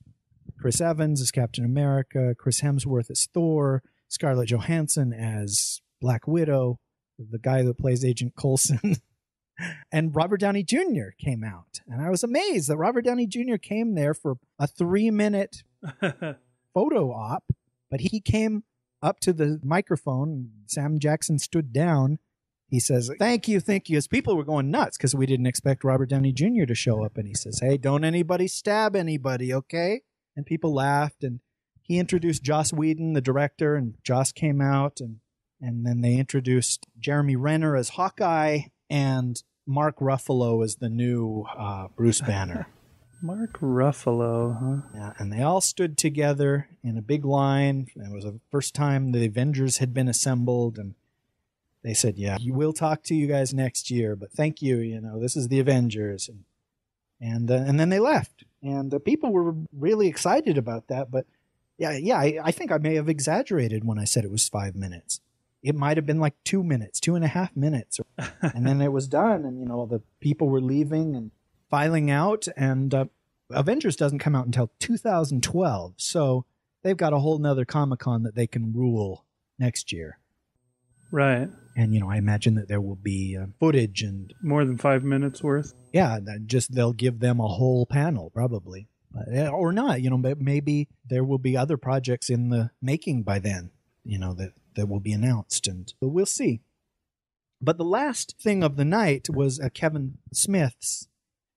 Chris Evans as Captain America, Chris Hemsworth as Thor, Scarlett Johansson as Black Widow, the guy that plays Agent Coulson, and Robert Downey Jr. came out. And I was amazed that Robert Downey Jr. came there for a 3-minute photo op, but he came up to the microphone. Sam Jackson stood down. He says, "Thank you, thank you." As people were going nuts because we didn't expect Robert Downey Jr. to show up. And he says, "Hey, don't anybody stab anybody, okay?" And people laughed. And he introduced Joss Whedon, the director, and Joss came out. And then they introduced Jeremy Renner as Hawkeye and Mark Ruffalo as the new Bruce Banner. Mark Ruffalo, huh? Yeah, and they all stood together in a big line. It was the first time the Avengers had been assembled, and they said, "Yeah, we'll talk to you guys next year, but thank you. You know, this is the Avengers," and then they left, and the people were really excited about that. But I think I may have exaggerated when I said it was 5 minutes. It might have been like 2 minutes, 2.5 minutes, and then it was done. And you know, the people were leaving and filing out, and Avengers doesn't come out until 2012, so they've got a whole nother Comic-Con that they can rule next year. Right. And, you know, I imagine that there will be footage and... More than 5 minutes worth? Yeah, just they'll give them a whole panel, probably. Or not, you know, maybe there will be other projects in the making by then, you know, that will be announced, and we'll see. But the last thing of the night was a Kevin Smith's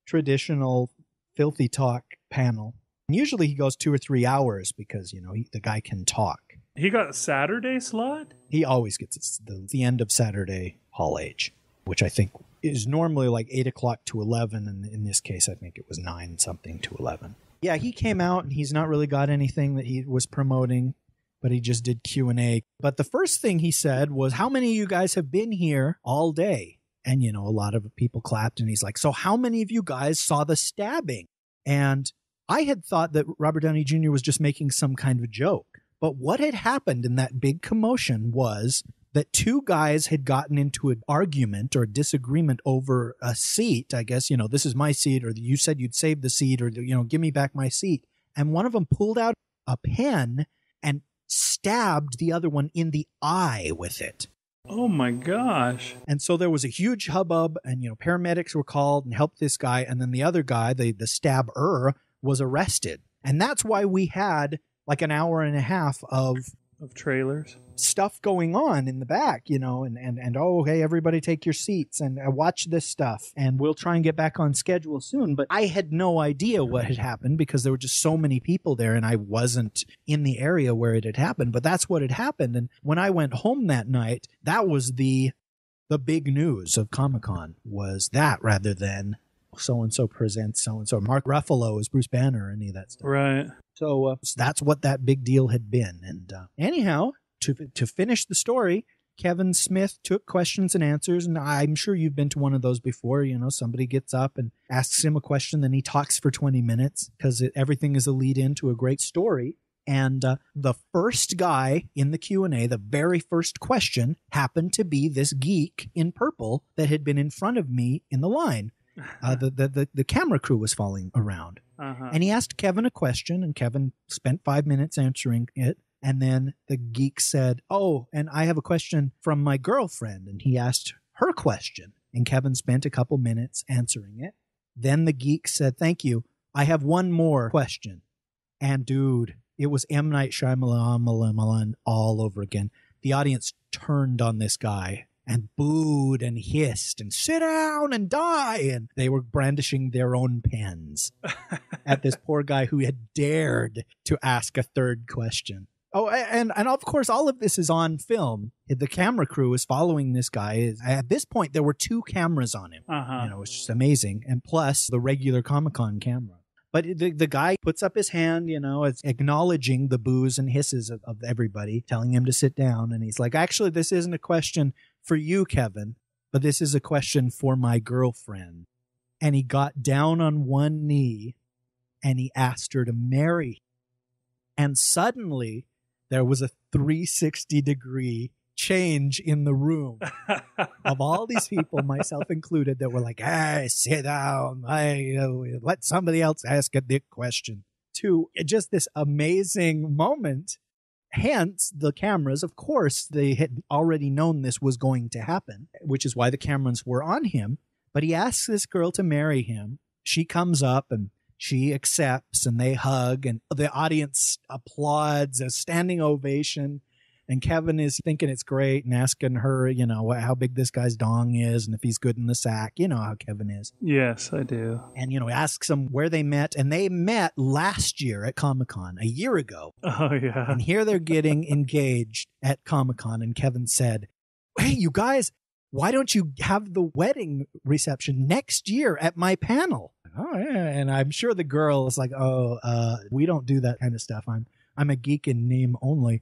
traditional Filthy Talk panel. And usually he goes 2 or 3 hours because, you know, the guy can talk. He got a Saturday slot? He always gets the end of Saturday Hall H, which I think is normally like 8 o'clock to 11. And in this case, I think it was 9 something to 11. Yeah, he came out and he's not really got anything that he was promoting, but he just did Q&A. But the first thing he said was, "How many of you guys have been here all day?" And, you know, a lot of people clapped, and he's like, "So how many of you guys saw the stabbing?" And I had thought that Robert Downey Jr. was just making some kind of a joke. But what had happened in that big commotion was that two guys had gotten into an argument or disagreement over a seat. I guess, you know, "This is my seat," or "You said you'd save the seat," or, you know, "Give me back my seat." And one of them pulled out a pen and stabbed the other one in the eye with it. Oh my gosh. And so there was a huge hubbub, and, you know, paramedics were called and helped this guy. And then the other guy, the stabber, was arrested. And that's why we had like an hour and a half of trailers, stuff going on in the back, you know, and "Oh, hey, everybody take your seats and watch this stuff. And we'll try and get back on schedule soon." But I had no idea what had happened because there were just so many people there, and I wasn't in the area where it had happened, but that's what had happened. And when I went home that night, that was the big news of Comic-Con, was that, rather than so-and-so presents so-and-so, Mark Ruffalo is Bruce Banner, or any of that stuff. Right. So that's what that big deal had been. And anyhow, to finish the story, Kevin Smith took questions and answers. And I'm sure you've been to one of those before. You know, somebody gets up and asks him a question, then he talks for 20 minutes because everything is a lead in to a great story. And the first guy in the Q&A, the very first question, happened to be this geek in purple that had been in front of me in the line. The camera crew was following around. Uh-huh. And he asked Kevin a question, and Kevin spent 5 minutes answering it. And then the geek said, "Oh, and I have a question from my girlfriend." And he asked her question, and Kevin spent a couple minutes answering it. Then the geek said, "Thank you. I have one more question." And dude, it was M. Night Shyamalan all over again. The audience turned on this guy and booed and hissed and "Sit down and die." And they were brandishing their own pens at this poor guy who had dared to ask a third question. Oh, and of course, all of this is on film. The camera crew is following this guy. At this point, there were 2 cameras on him. Uh-huh. You know, it's just amazing. And plus the regular Comic-Con camera. But the guy puts up his hand, you know, it's acknowledging the boos and hisses of everybody, telling him to sit down. And he's like, "Actually, this isn't a question for you, Kevin, but this is a question for my girlfriend." And he got down on one knee and he asked her to marry him. And suddenly there was a 360-degree change in the room of all these people, myself included, that were like, "Hey, sit down. Let somebody else ask a big question," to just this amazing moment. Hence, the cameras, of course, they had already known this was going to happen, which is why the cameras were on him. But he asks this girl to marry him. She comes up and She accepts and they hug and the audience applauds, a standing ovation. And Kevin is thinking it's great and asking her, you know, how big this guy's dong is and if he's good in the sack. You know how Kevin is. Yes, I do. And, you know, asks them where they met. And they met last year at Comic-Con, a year ago. Oh, yeah. And here they're getting engaged at Comic-Con. And Kevin said, hey, you guys, why don't you have the wedding reception next year at my panel? Oh, yeah. And I'm sure the girl is like, oh, we don't do that kind of stuff. I'm a geek in name only.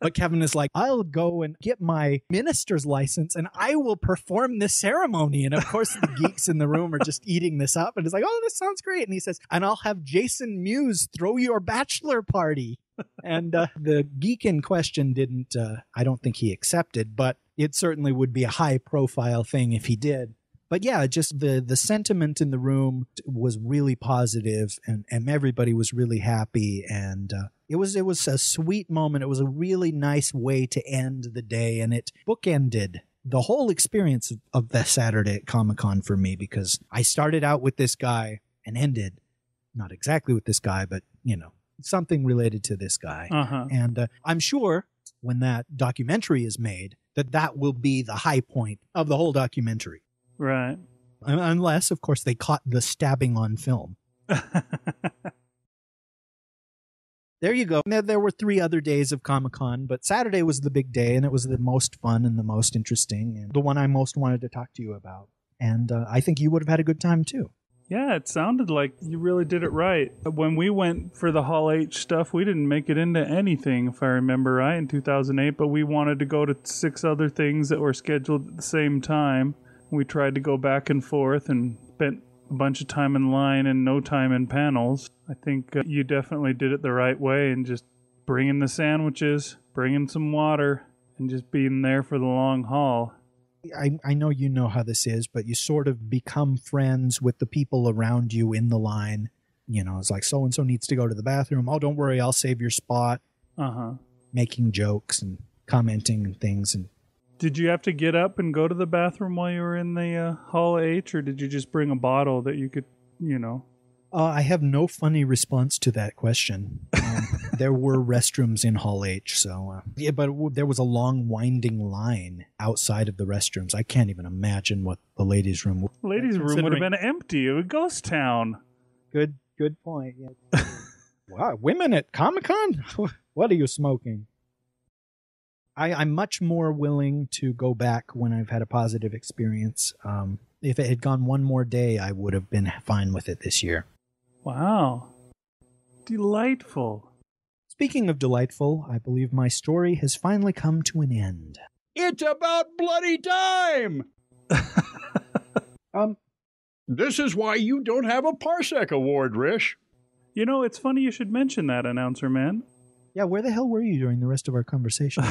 But Kevin is like, I'll go and get my minister's license and I will perform this ceremony. And of course, the geeks in the room are just eating this up. And it's like, oh, this sounds great. And he says, and I'll have Jason Mewes throw your bachelor party. And the geek in question didn't, I don't think he accepted, but it certainly would be a high profile thing if he did. But yeah, just the sentiment in the room was really positive and everybody was really happy. And it was a sweet moment. It was a really nice way to end the day. And it bookended the whole experience of the Saturday at Comic-Con for me, because I started out with this guy and ended not exactly with this guy, but, you know, something related to this guy. Uh-huh. And I'm sure when that documentary is made, that will be the high point of the whole documentary. Right. Unless, of course, they caught the stabbing on film. There you go. Now, there were three other days of Comic-Con, but Saturday was the big day, and it was the most fun and the most interesting, and the one I most wanted to talk to you about. And I think you would have had a good time, too. Yeah, it sounded like you really did it right. When we went for the Hall H stuff, we didn't make it into anything, if I remember right, in 2008, but we wanted to go to 6 other things that were scheduled at the same time. We tried to go back and forth and spent a bunch of time in line and no time in panels. I think you definitely did it the right way and just bringing the sandwiches, bringing some water, and just being there for the long haul. I know you know how this is, but you sort of become friends with the people around you in the line. You know, it's like so-and-so needs to go to the bathroom. Oh, don't worry, I'll save your spot. Uh-huh. Making jokes and commenting and things and... Did you have to get up and go to the bathroom while you were in the Hall H, or did you just bring a bottle that you could, you know? I have no funny response to that question. There were restrooms in Hall H, so... yeah, but there was a long, winding line outside of the restrooms. I can't even imagine what the ladies' room... Ladies' room would have been empty. It was a ghost town. Good point. Yeah. Wow, women at Comic-Con? What are you smoking? I'm much more willing to go back when I've had a positive experience. If it had gone one more day, I would have been fine with it this year. Wow. Delightful. Speaking of delightful, I believe my story has finally come to an end. It's about bloody time! This is why you don't have a Parsec Award, Rish. You know, it's funny you should mention that, announcer man. Yeah, where the hell were you during the rest of our conversation?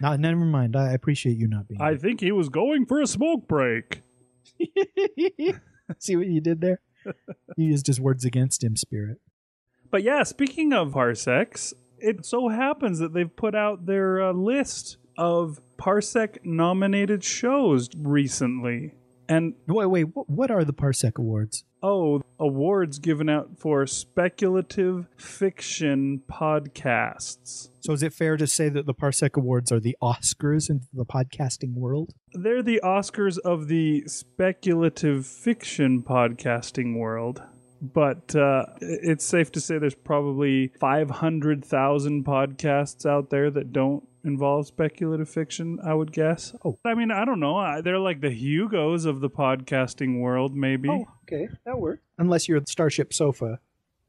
No, never mind. I appreciate you not being here. I think he was going for a smoke break. See what you did there? You used his words against him, Spirit. But yeah, speaking of Parsecs, it so happens that they've put out their list of Parsec-nominated shows recently. And wait, what are the Parsec Awards? Oh, awards given out for speculative fiction podcasts. So is it fair to say that the Parsec Awards are the Oscars in the podcasting world? They're the Oscars of the speculative fiction podcasting world. But it's safe to say there's probably 500,000 podcasts out there that don't involve speculative fiction, I would guess. Oh, I mean, I don't know. They're like the Hugos of the podcasting world, maybe. Oh, okay. That works. Unless you're at Starship Sofa.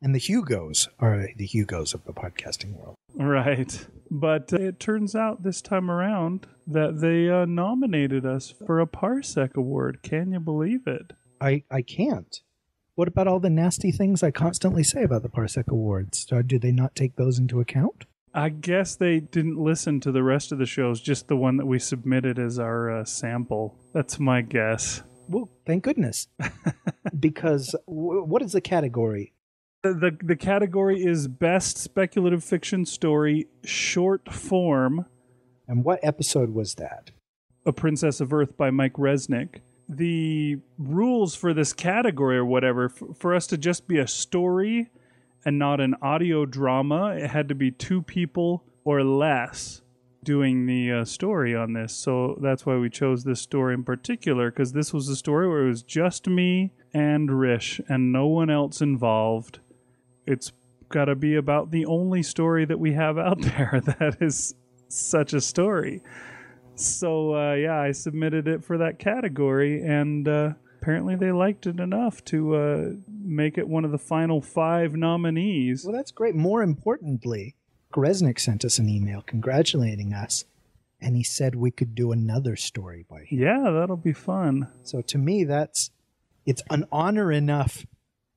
And the Hugos are the Hugos of the podcasting world. Right. But it turns out this time around that they nominated us for a Parsec Award. Can you believe it? I can't. What about all the nasty things I constantly say about the Parsec Awards? Do they not take those into account? I guess they didn't listen to the rest of the shows, just the one that we submitted as our sample. That's my guess. Well, thank goodness. Because what is the category? The category is Best Speculative Fiction Story Short Form. And what episode was that? A Princess of Earth by Mike Resnick. the rules for this category or whatever, for us to just be a story and not an audio drama, it had to be two people or less doing the story on this. So that's why we chose this story in particular, because this was a story where it was just me and Rish and no one else involved. It's got to be about the only story that we have out there that is such a story. So yeah, I submitted it for that category, and apparently they liked it enough to make it one of the final 5 nominees. Well, that's great. More importantly, Resnick sent us an email congratulating us, and he said we could do another story by him. Yeah, that'll be fun. So to me, it's an honor enough.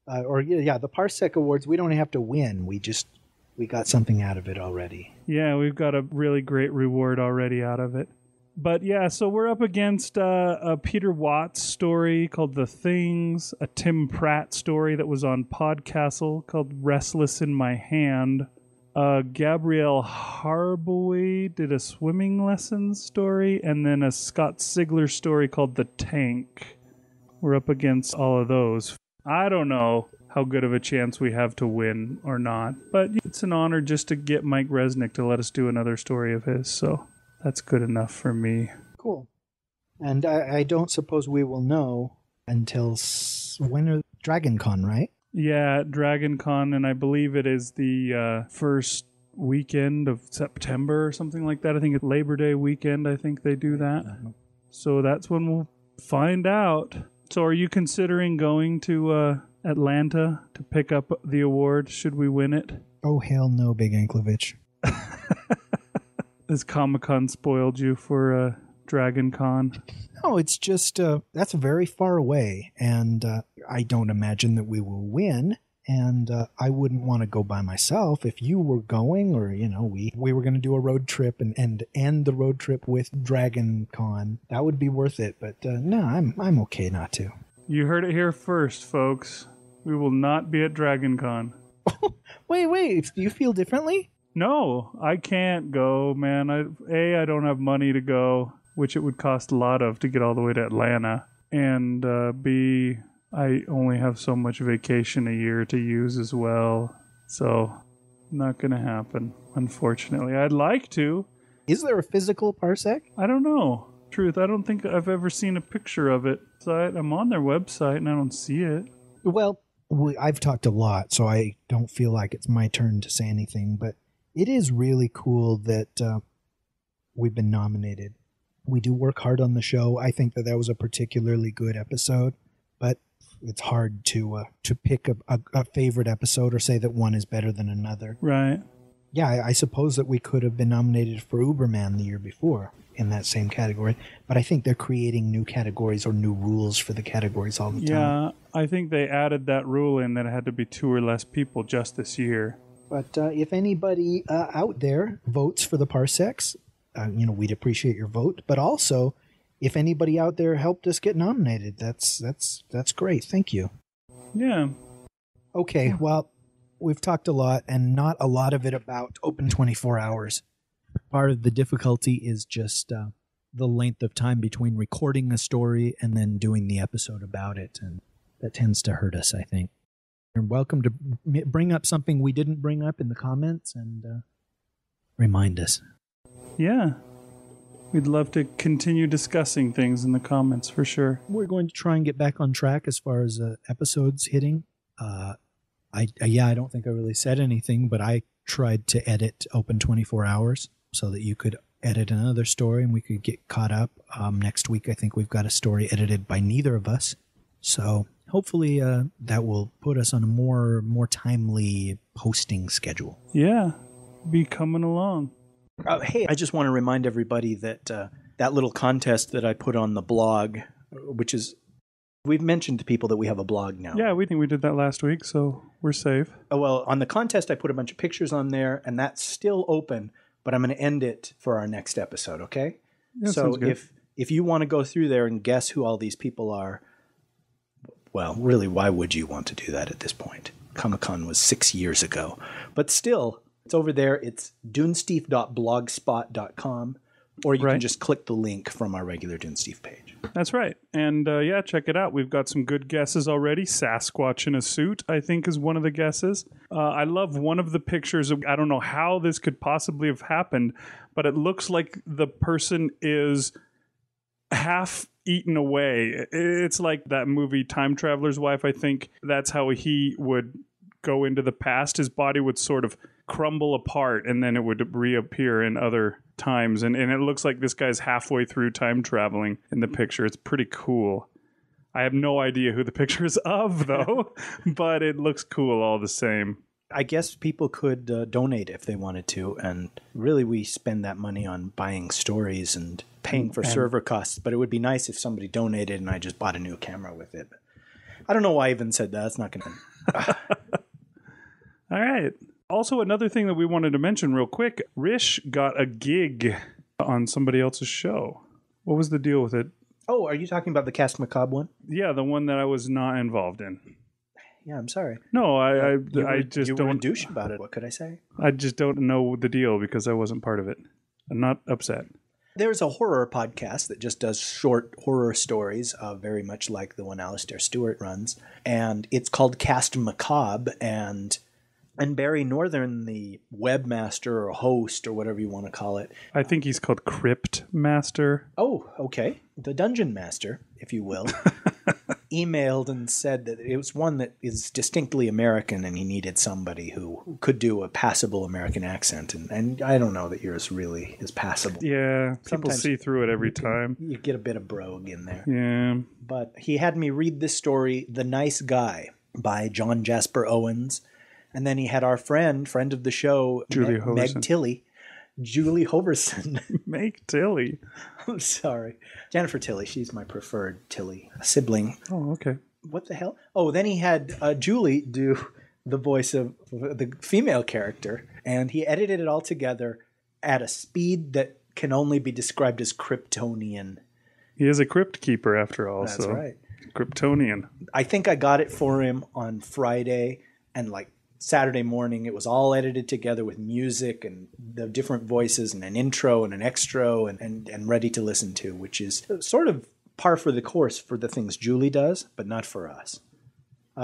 The Parsec Awards, we don't have to win. We got something out of it already. Yeah, we've got a really great reward already out of it. But yeah, so we're up against a Peter Watts story called The Things, a Tim Pratt story that was on PodCastle called Restless in My Hand. Gabrielle Harboy did a swimming lessons story, and then a Scott Sigler story called The Tank. We're up against all of those. I don't know how good of a chance we have to win or not, but it's an honor just to get Mike Resnick to let us do another story of his, so that's good enough for me. Cool. And I don't suppose we will know until when Dragon Con, right? Yeah, Dragon Con, and I believe it is the first weekend of September or something like that. I think it's Labor Day weekend, I think they do that. So that's when we'll find out. So are you considering going to Atlanta to pick up the award, should we win it? Oh, hell no, bigg anklevich. Has Comic-Con spoiled you for Dragon Con? No, it's just, that's very far away, and I don't imagine that we will win, and I wouldn't want to go by myself. If you were going, or, you know, we were going to do a road trip and end the road trip with Dragon Con, that would be worth it, but no, I'm okay not to. You heard it here first, folks. We will not be at Dragon Con. Wait, do you feel differently? No, I can't go, man. I don't have money to go, which it would cost a lot of to get all the way to Atlanta. And B, I only have so much vacation a year to use as well. So, not going to happen, unfortunately. I'd like to. Is there a physical Parsec? I don't know. Truth, I don't think I've ever seen a picture of it. I'm on their website and I don't see it. Well, I've talked a lot, so I don't feel like it's my turn to say anything, but it is really cool that we've been nominated. We do work hard on the show. I think that was a particularly good episode, but it's hard to pick a favorite episode or say that one is better than another. Right. Yeah, I suppose that we could have been nominated for Uberman the year before in that same category, but I think they're creating new categories or new rules for the categories all the time. Yeah, I think they added that rule in that it had to be 2 or less people just this year. But if anybody out there votes for the Parsecs, we'd appreciate your vote. But also, if anybody out there helped us get nominated, that's great. Thank you. Yeah. Okay, well, we've talked a lot, and not a lot of it about Open 24 Hours. Part of the difficulty is just the length of time between recording a story and then doing the episode about it, and that tends to hurt us, I think. You're welcome to bring up something we didn't bring up in the comments and remind us. Yeah. We'd love to continue discussing things in the comments for sure. We're going to try and get back on track as far as episodes hitting. I don't think I really said anything, but I tried to edit Open 24 Hours so that you could edit another story and we could get caught up. Next week, I think we've got a story edited by neither of us. So hopefully that will put us on a more timely posting schedule. Yeah, be coming along. Hey, I just want to remind everybody that that little contest that I put on the blog, which is, we've mentioned to people that we have a blog now. Yeah, we think we did that last week, so we're safe. Oh, well, on the contest, I put a bunch of pictures on there, and that's still open, but I'm going to end it for our next episode, okay? Yeah, so if you want to go through there and guess who all these people are, well, really, why would you want to do that at this point? Comic-Con was 6 years ago. But still, it's over there. It's dunesteef.blogspot.com. Or you can just click the link from our regular Dunesteef page. That's right. And yeah, check it out. We've got some good guesses already. Sasquatch in a suit, I think, is one of the guesses. I love one of the pictures. I don't know how this could possibly have happened, but it looks like the person is half eaten away. It's like that movie Time Traveler's Wife. I think that's how he would go into the past. His body would sort of crumble apart and then it would reappear in other times, and it looks like this guy's halfway through time traveling in the picture. It's pretty cool. I have no idea who the picture is of, though, but it looks cool all the same. I guess people could donate if they wanted to, and really we spend that money on buying stories and paying for server costs, but it would be nice if somebody donated and I just bought a new camera with it. I don't know why I even said that. It's not going to... All right. Also, another thing that we wanted to mention real quick, Rish got a gig on somebody else's show. What was the deal with it? Oh, are you talking about the Cast Macabre one? Yeah, the one that I was not involved in. Yeah, I'm sorry. No, I just don't... You were a douche about it. What could I say? I just don't know the deal because I wasn't part of it. I'm not upset. There's a horror podcast that just does short horror stories, very much like the one Alistair Stewart runs. And it's called Cast Macabre, and Barry Northern, the webmaster or host or whatever you want to call it. I think he's called Crypt Master. Oh, okay. The Dungeon Master, if you will, emailed and said that it was one that is distinctly American and he needed somebody who could do a passable American accent. And I don't know that yours really is passable. Yeah, people see through it every time. You get a bit of brogue in there. Yeah. But he had me read this story, The Nice Guy, by John Jasper Owens. And then he had our friend of the show, Julie Hoverson. Meg Tilly. I'm sorry. Jennifer Tilly. She's my preferred Tilly sibling. Oh, okay. What the hell? Oh, then he had Julie do the voice of the female character. And he edited it all together at a speed that can only be described as Kryptonian. He is a crypt keeper after all. That's right. Kryptonian. I think I got it for him on Friday and like Saturday morning, it was all edited together with music and the different voices and an intro and an extra and ready to listen to, which is sort of par for the course for the things Julie does, but not for us.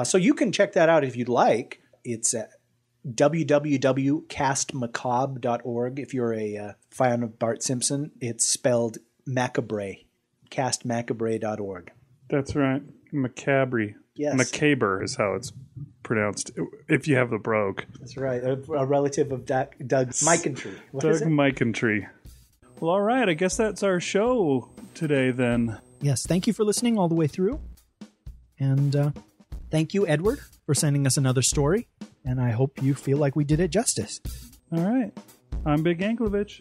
So you can check that out if you'd like. It's at www.castmacabre.org. If you're a fan of Bart Simpson, it's spelled macabre, castmacabre.org. That's right. Macabre. Yes. Macabre is how it's pronounced if you have the brogue. That's right. A relative of Doug Mikeentry. Doug Mikeentry. Well, all right. I guess that's our show today then. Yes. Thank you for listening all the way through. And thank you, Edward, for sending us another story. And I hope you feel like we did it justice. All right. I'm Bigg Anklevich.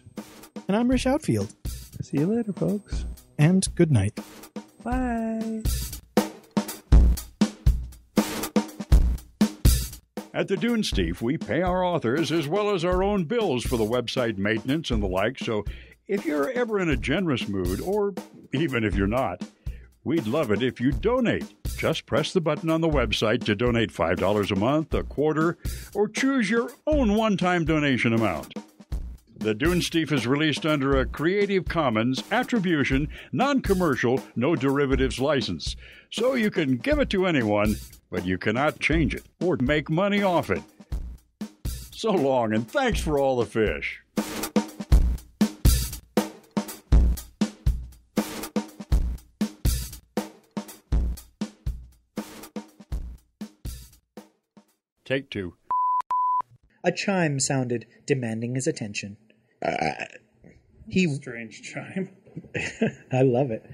And I'm Rish Outfield. See you later, folks. And good night. Bye. At the Dunesteef, we pay our authors as well as our own bills for the website maintenance and the like, so if you're ever in a generous mood, or even if you're not, we'd love it if you donate. Just press the button on the website to donate $5 a month, a quarter, or choose your own one-time donation amount. The Dunesteef is released under a Creative Commons Attribution, Non-Commercial, No Derivatives license, so you can give it to anyone, but you cannot change it or make money off it. So long, and thanks for all the fish. Take two. A chime sounded, demanding his attention. Strange chime. I love it.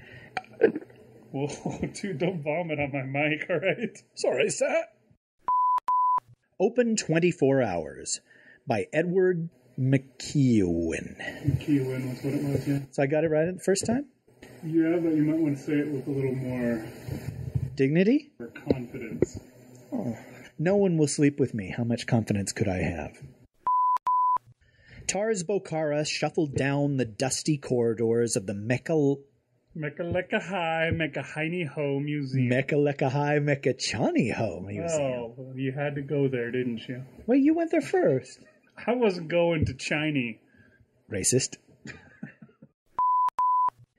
Whoa, dude, don't vomit on my mic, all right? Sorry, sir. Open 24 Hours by Edward McKeown. McKeown was what it was, yeah. So I got it right the first time? Yeah, but you might want to say it with a little more... dignity? Or confidence. Oh, no one will sleep with me. How much confidence could I have? Tars Bokara shuffled down the dusty corridors of the Mekaleka High Mekahini Ho Museum. Mekaleka High Mekachani Ho Museum. Oh, you had to go there, didn't you? Well, you went there first. I wasn't going to Chinese. Racist.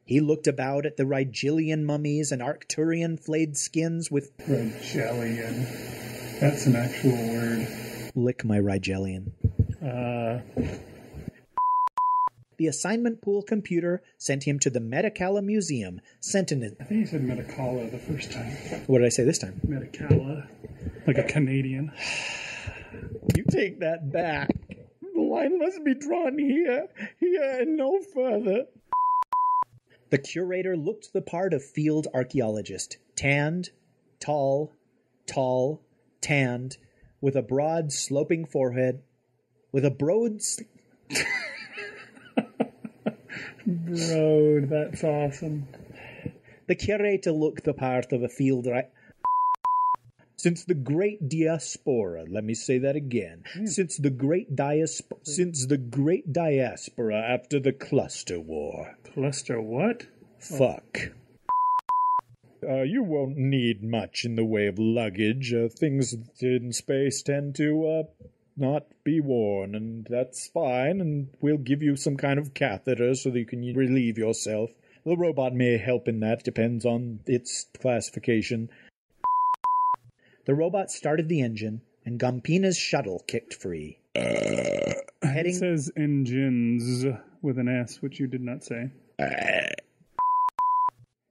He looked about at the Rigelian mummies and Arcturian flayed skins with Rigelian. That's an actual word. Lick my Rigelian. The assignment pool computer sent him to the Medicala Museum. I think you said Medicala the first time. What did I say this time? Medicala. Like a Canadian. You take that back. The line must be drawn here, here, and no further. The curator looked the part of field archaeologist. Tanned, tall, tall, tanned, with a broad, sloping forehead, with a broad... Bro, that's awesome. The curator looked the part of a field... Since the great diaspora, let me say that again. Mm. Since the great diaspora after the cluster war. Cluster what? Fuck. You won't need much in the way of luggage. Things in space tend to not be worn, and that's fine. And we'll give you some kind of catheter so that you can relieve yourself. The robot may help in that. Depends on its classification. The robot started the engine, and Gumpina's shuttle kicked free. It says engines with an S, which you did not say.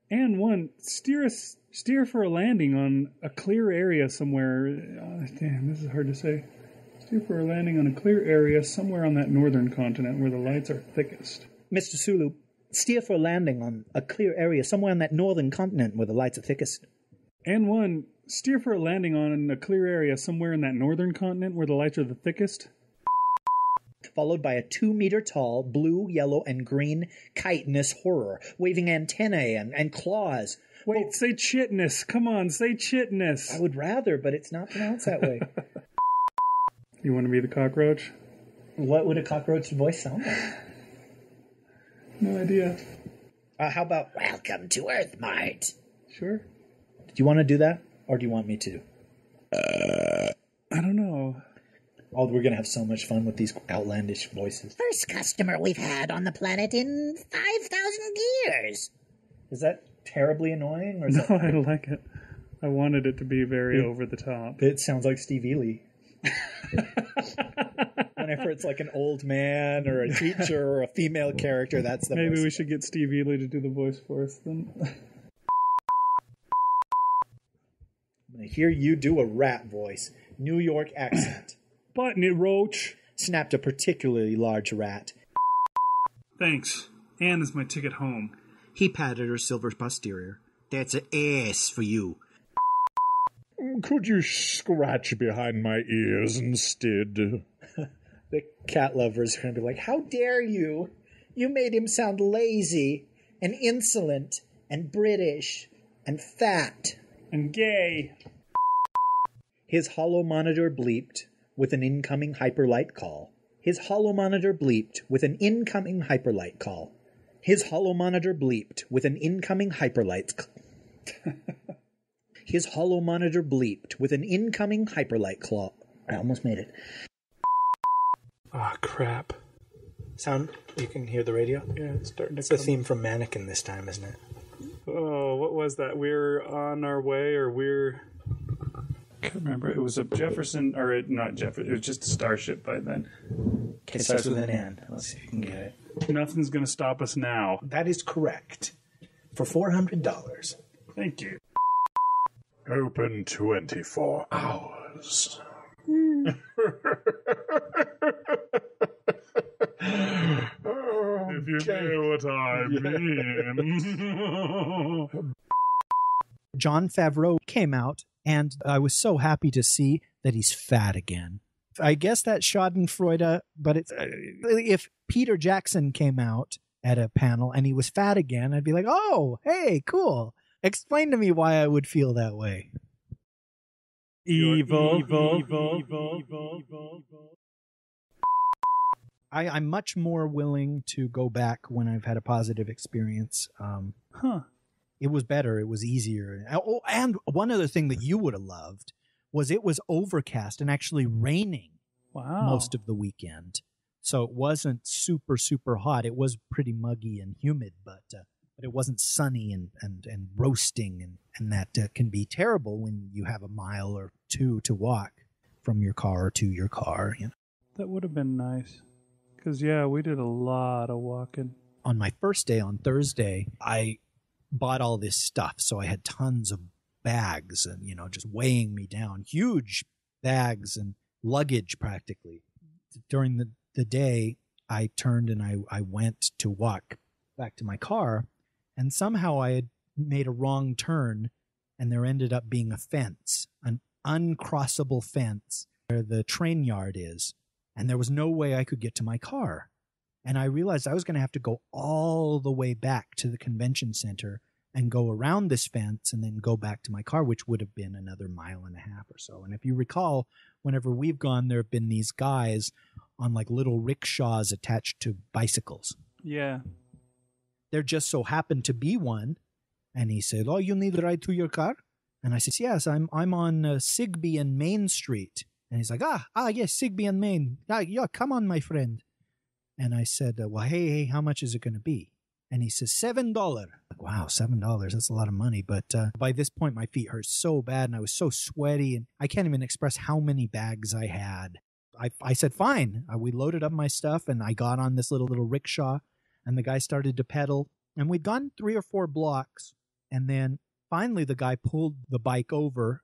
And one, steer for a landing on a clear area somewhere. Oh, damn, this is hard to say. Steer for a landing on a clear area somewhere on that northern continent where the lights are thickest. Mr. Sulu, steer for a landing on a clear area somewhere on that northern continent where the lights are thickest. And one... Steer for a landing on a clear area somewhere in that northern continent where the lights are the thickest. Followed by a 2-meter-tall, blue, yellow, and green chitinous horror, waving antennae and claws. Wait, oh, say chitinous. Come on, say chitinous. I would rather, but it's not pronounced that way. You want to be the cockroach? What would a cockroach's voice sound like? No idea. How about, welcome to Earthmart? Sure. Do you want to do that? Or do you want me to? I don't know. Oh, we're going to have so much fun with these outlandish voices. First customer we've had on the planet in 5,000 years. Is that terribly annoying? Or is no, I like it. I wanted it to be very over the top. It sounds like Steve Ely. Whenever it's like an old man or a teacher or a female character, that's the Maybe we should get Steve Ely to do the voice for us then. I hear you do a rap voice, New York accent. Button it, Roach. Snapped a particularly large rat. Thanks. Anne is my ticket home. He patted her silver posterior. That's an ass for you. Could you scratch behind my ears instead? The cat lovers are going to be like, how dare you? You made him sound lazy and insolent and British and fat. And gay. His hollow monitor bleeped with an incoming hyperlight call. His hollow monitor bleeped with an incoming hyperlight call. His hollow monitor bleeped with an incoming hyperlight call. His hollow monitor bleeped with an incoming hyperlight claw. I almost made it. Ah, oh, crap. Sound, you can hear the radio? Yeah, it's starting to come. It's a theme from Mannequin this time, isn't it? Oh, what was that? We're on our way, or we're... I can't remember. It was a Jefferson, or not Jefferson. It was just a starship by then. Okay, it starts with an N. Let's see if you can get it. Nothing's going to stop us now. That is correct. For $400. Thank you. Open 24 hours. If you know what I mean. John Favreau came out, and I was so happy to see that he's fat again. I guess that's Schadenfreude, but it's, if Peter Jackson came out at a panel and he was fat again, I'd be like, oh, hey, cool. Explain to me why I would feel that way. Evil. I'm much more willing to go back when I've had a positive experience. It was better. It was easier. Oh, and one other thing that you would have loved was it was overcast and actually raining most of the weekend. So it wasn't super, super hot. It was pretty muggy and humid, but but it wasn't sunny and roasting, and that can be terrible when you have a mile or two to walk from your car to your car. You know? That would have been nice, because, yeah, we did a lot of walking. On my first day, on Thursday, I bought all this stuff, so I had tons of bags and, you know, just weighing me down, huge bags and luggage practically. During the day, I turned and I went to walk back to my car, and somehow I had made a wrong turn, and there ended up being a fence, an uncrossable fence where the train yard is, and there was no way I could get to my car. And I realized I was going to have to go all the way back to the convention center and go around this fence and then go back to my car, which would have been another 1.5 miles or so. And if you recall, whenever we've gone, there have been these guys on like little rickshaws attached to bicycles. Yeah. There just so happened to be one. And he said, "Oh, you need a ride to your car?" And I said, "Yes, I'm on Sigbee and Main Street." And he's like, ah, yes, Sigbee and Main. Yeah, come on, my friend. And I said, "Well, hey, how much is it going to be?" And he says, $7. Like, wow, $7. That's a lot of money. But by this point, my feet hurt so bad and I was so sweaty and I can't even express how many bags I had. I said, fine. We loaded up my stuff and I got on this little rickshaw and the guy started to pedal. And we'd gone 3 or 4 blocks. And then finally, the guy pulled the bike over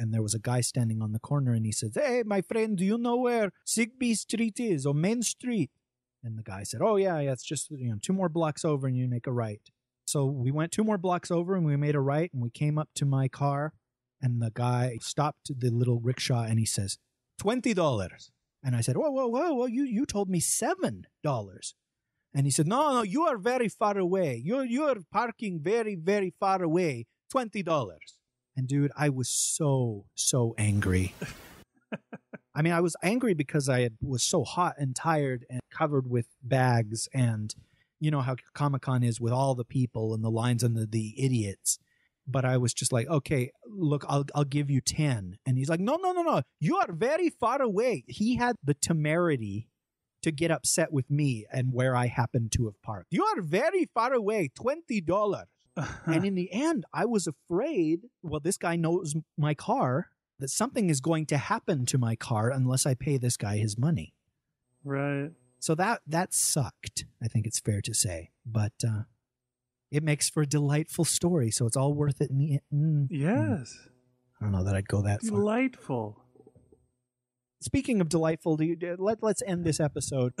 and there was a guy standing on the corner and he says, "Hey, my friend, do you know where Sigbee Street is or Main Street?" And the guy said, "Oh, yeah, it's just 2 more blocks over and you make a right." So we went 2 more blocks over and we made a right and we came up to my car and the guy stopped the little rickshaw and he says, $20. And I said, whoa, you told me $7. And he said, no, you are very far away. You're parking very, very far away, $20. And dude, I was so angry. I mean, I was angry because I was so hot and tired and covered with bags, and you know how Comic-Con is with all the people and the lines and the idiots. But I was just like, okay, look, I'll give you 10. And he's like, no, you are very far away. He had the temerity to get upset with me and where I happened to have parked. You are very far away, $20. And in the end, I was afraid, well, this guy knows my car, that something is going to happen to my car unless I pay this guy his money. Right. So that sucked, I think it's fair to say. But it makes for a delightful story, so it's all worth it in the end. Yes. I don't know that I'd go that far. Delightful. Speaking of delightful, let's end this episode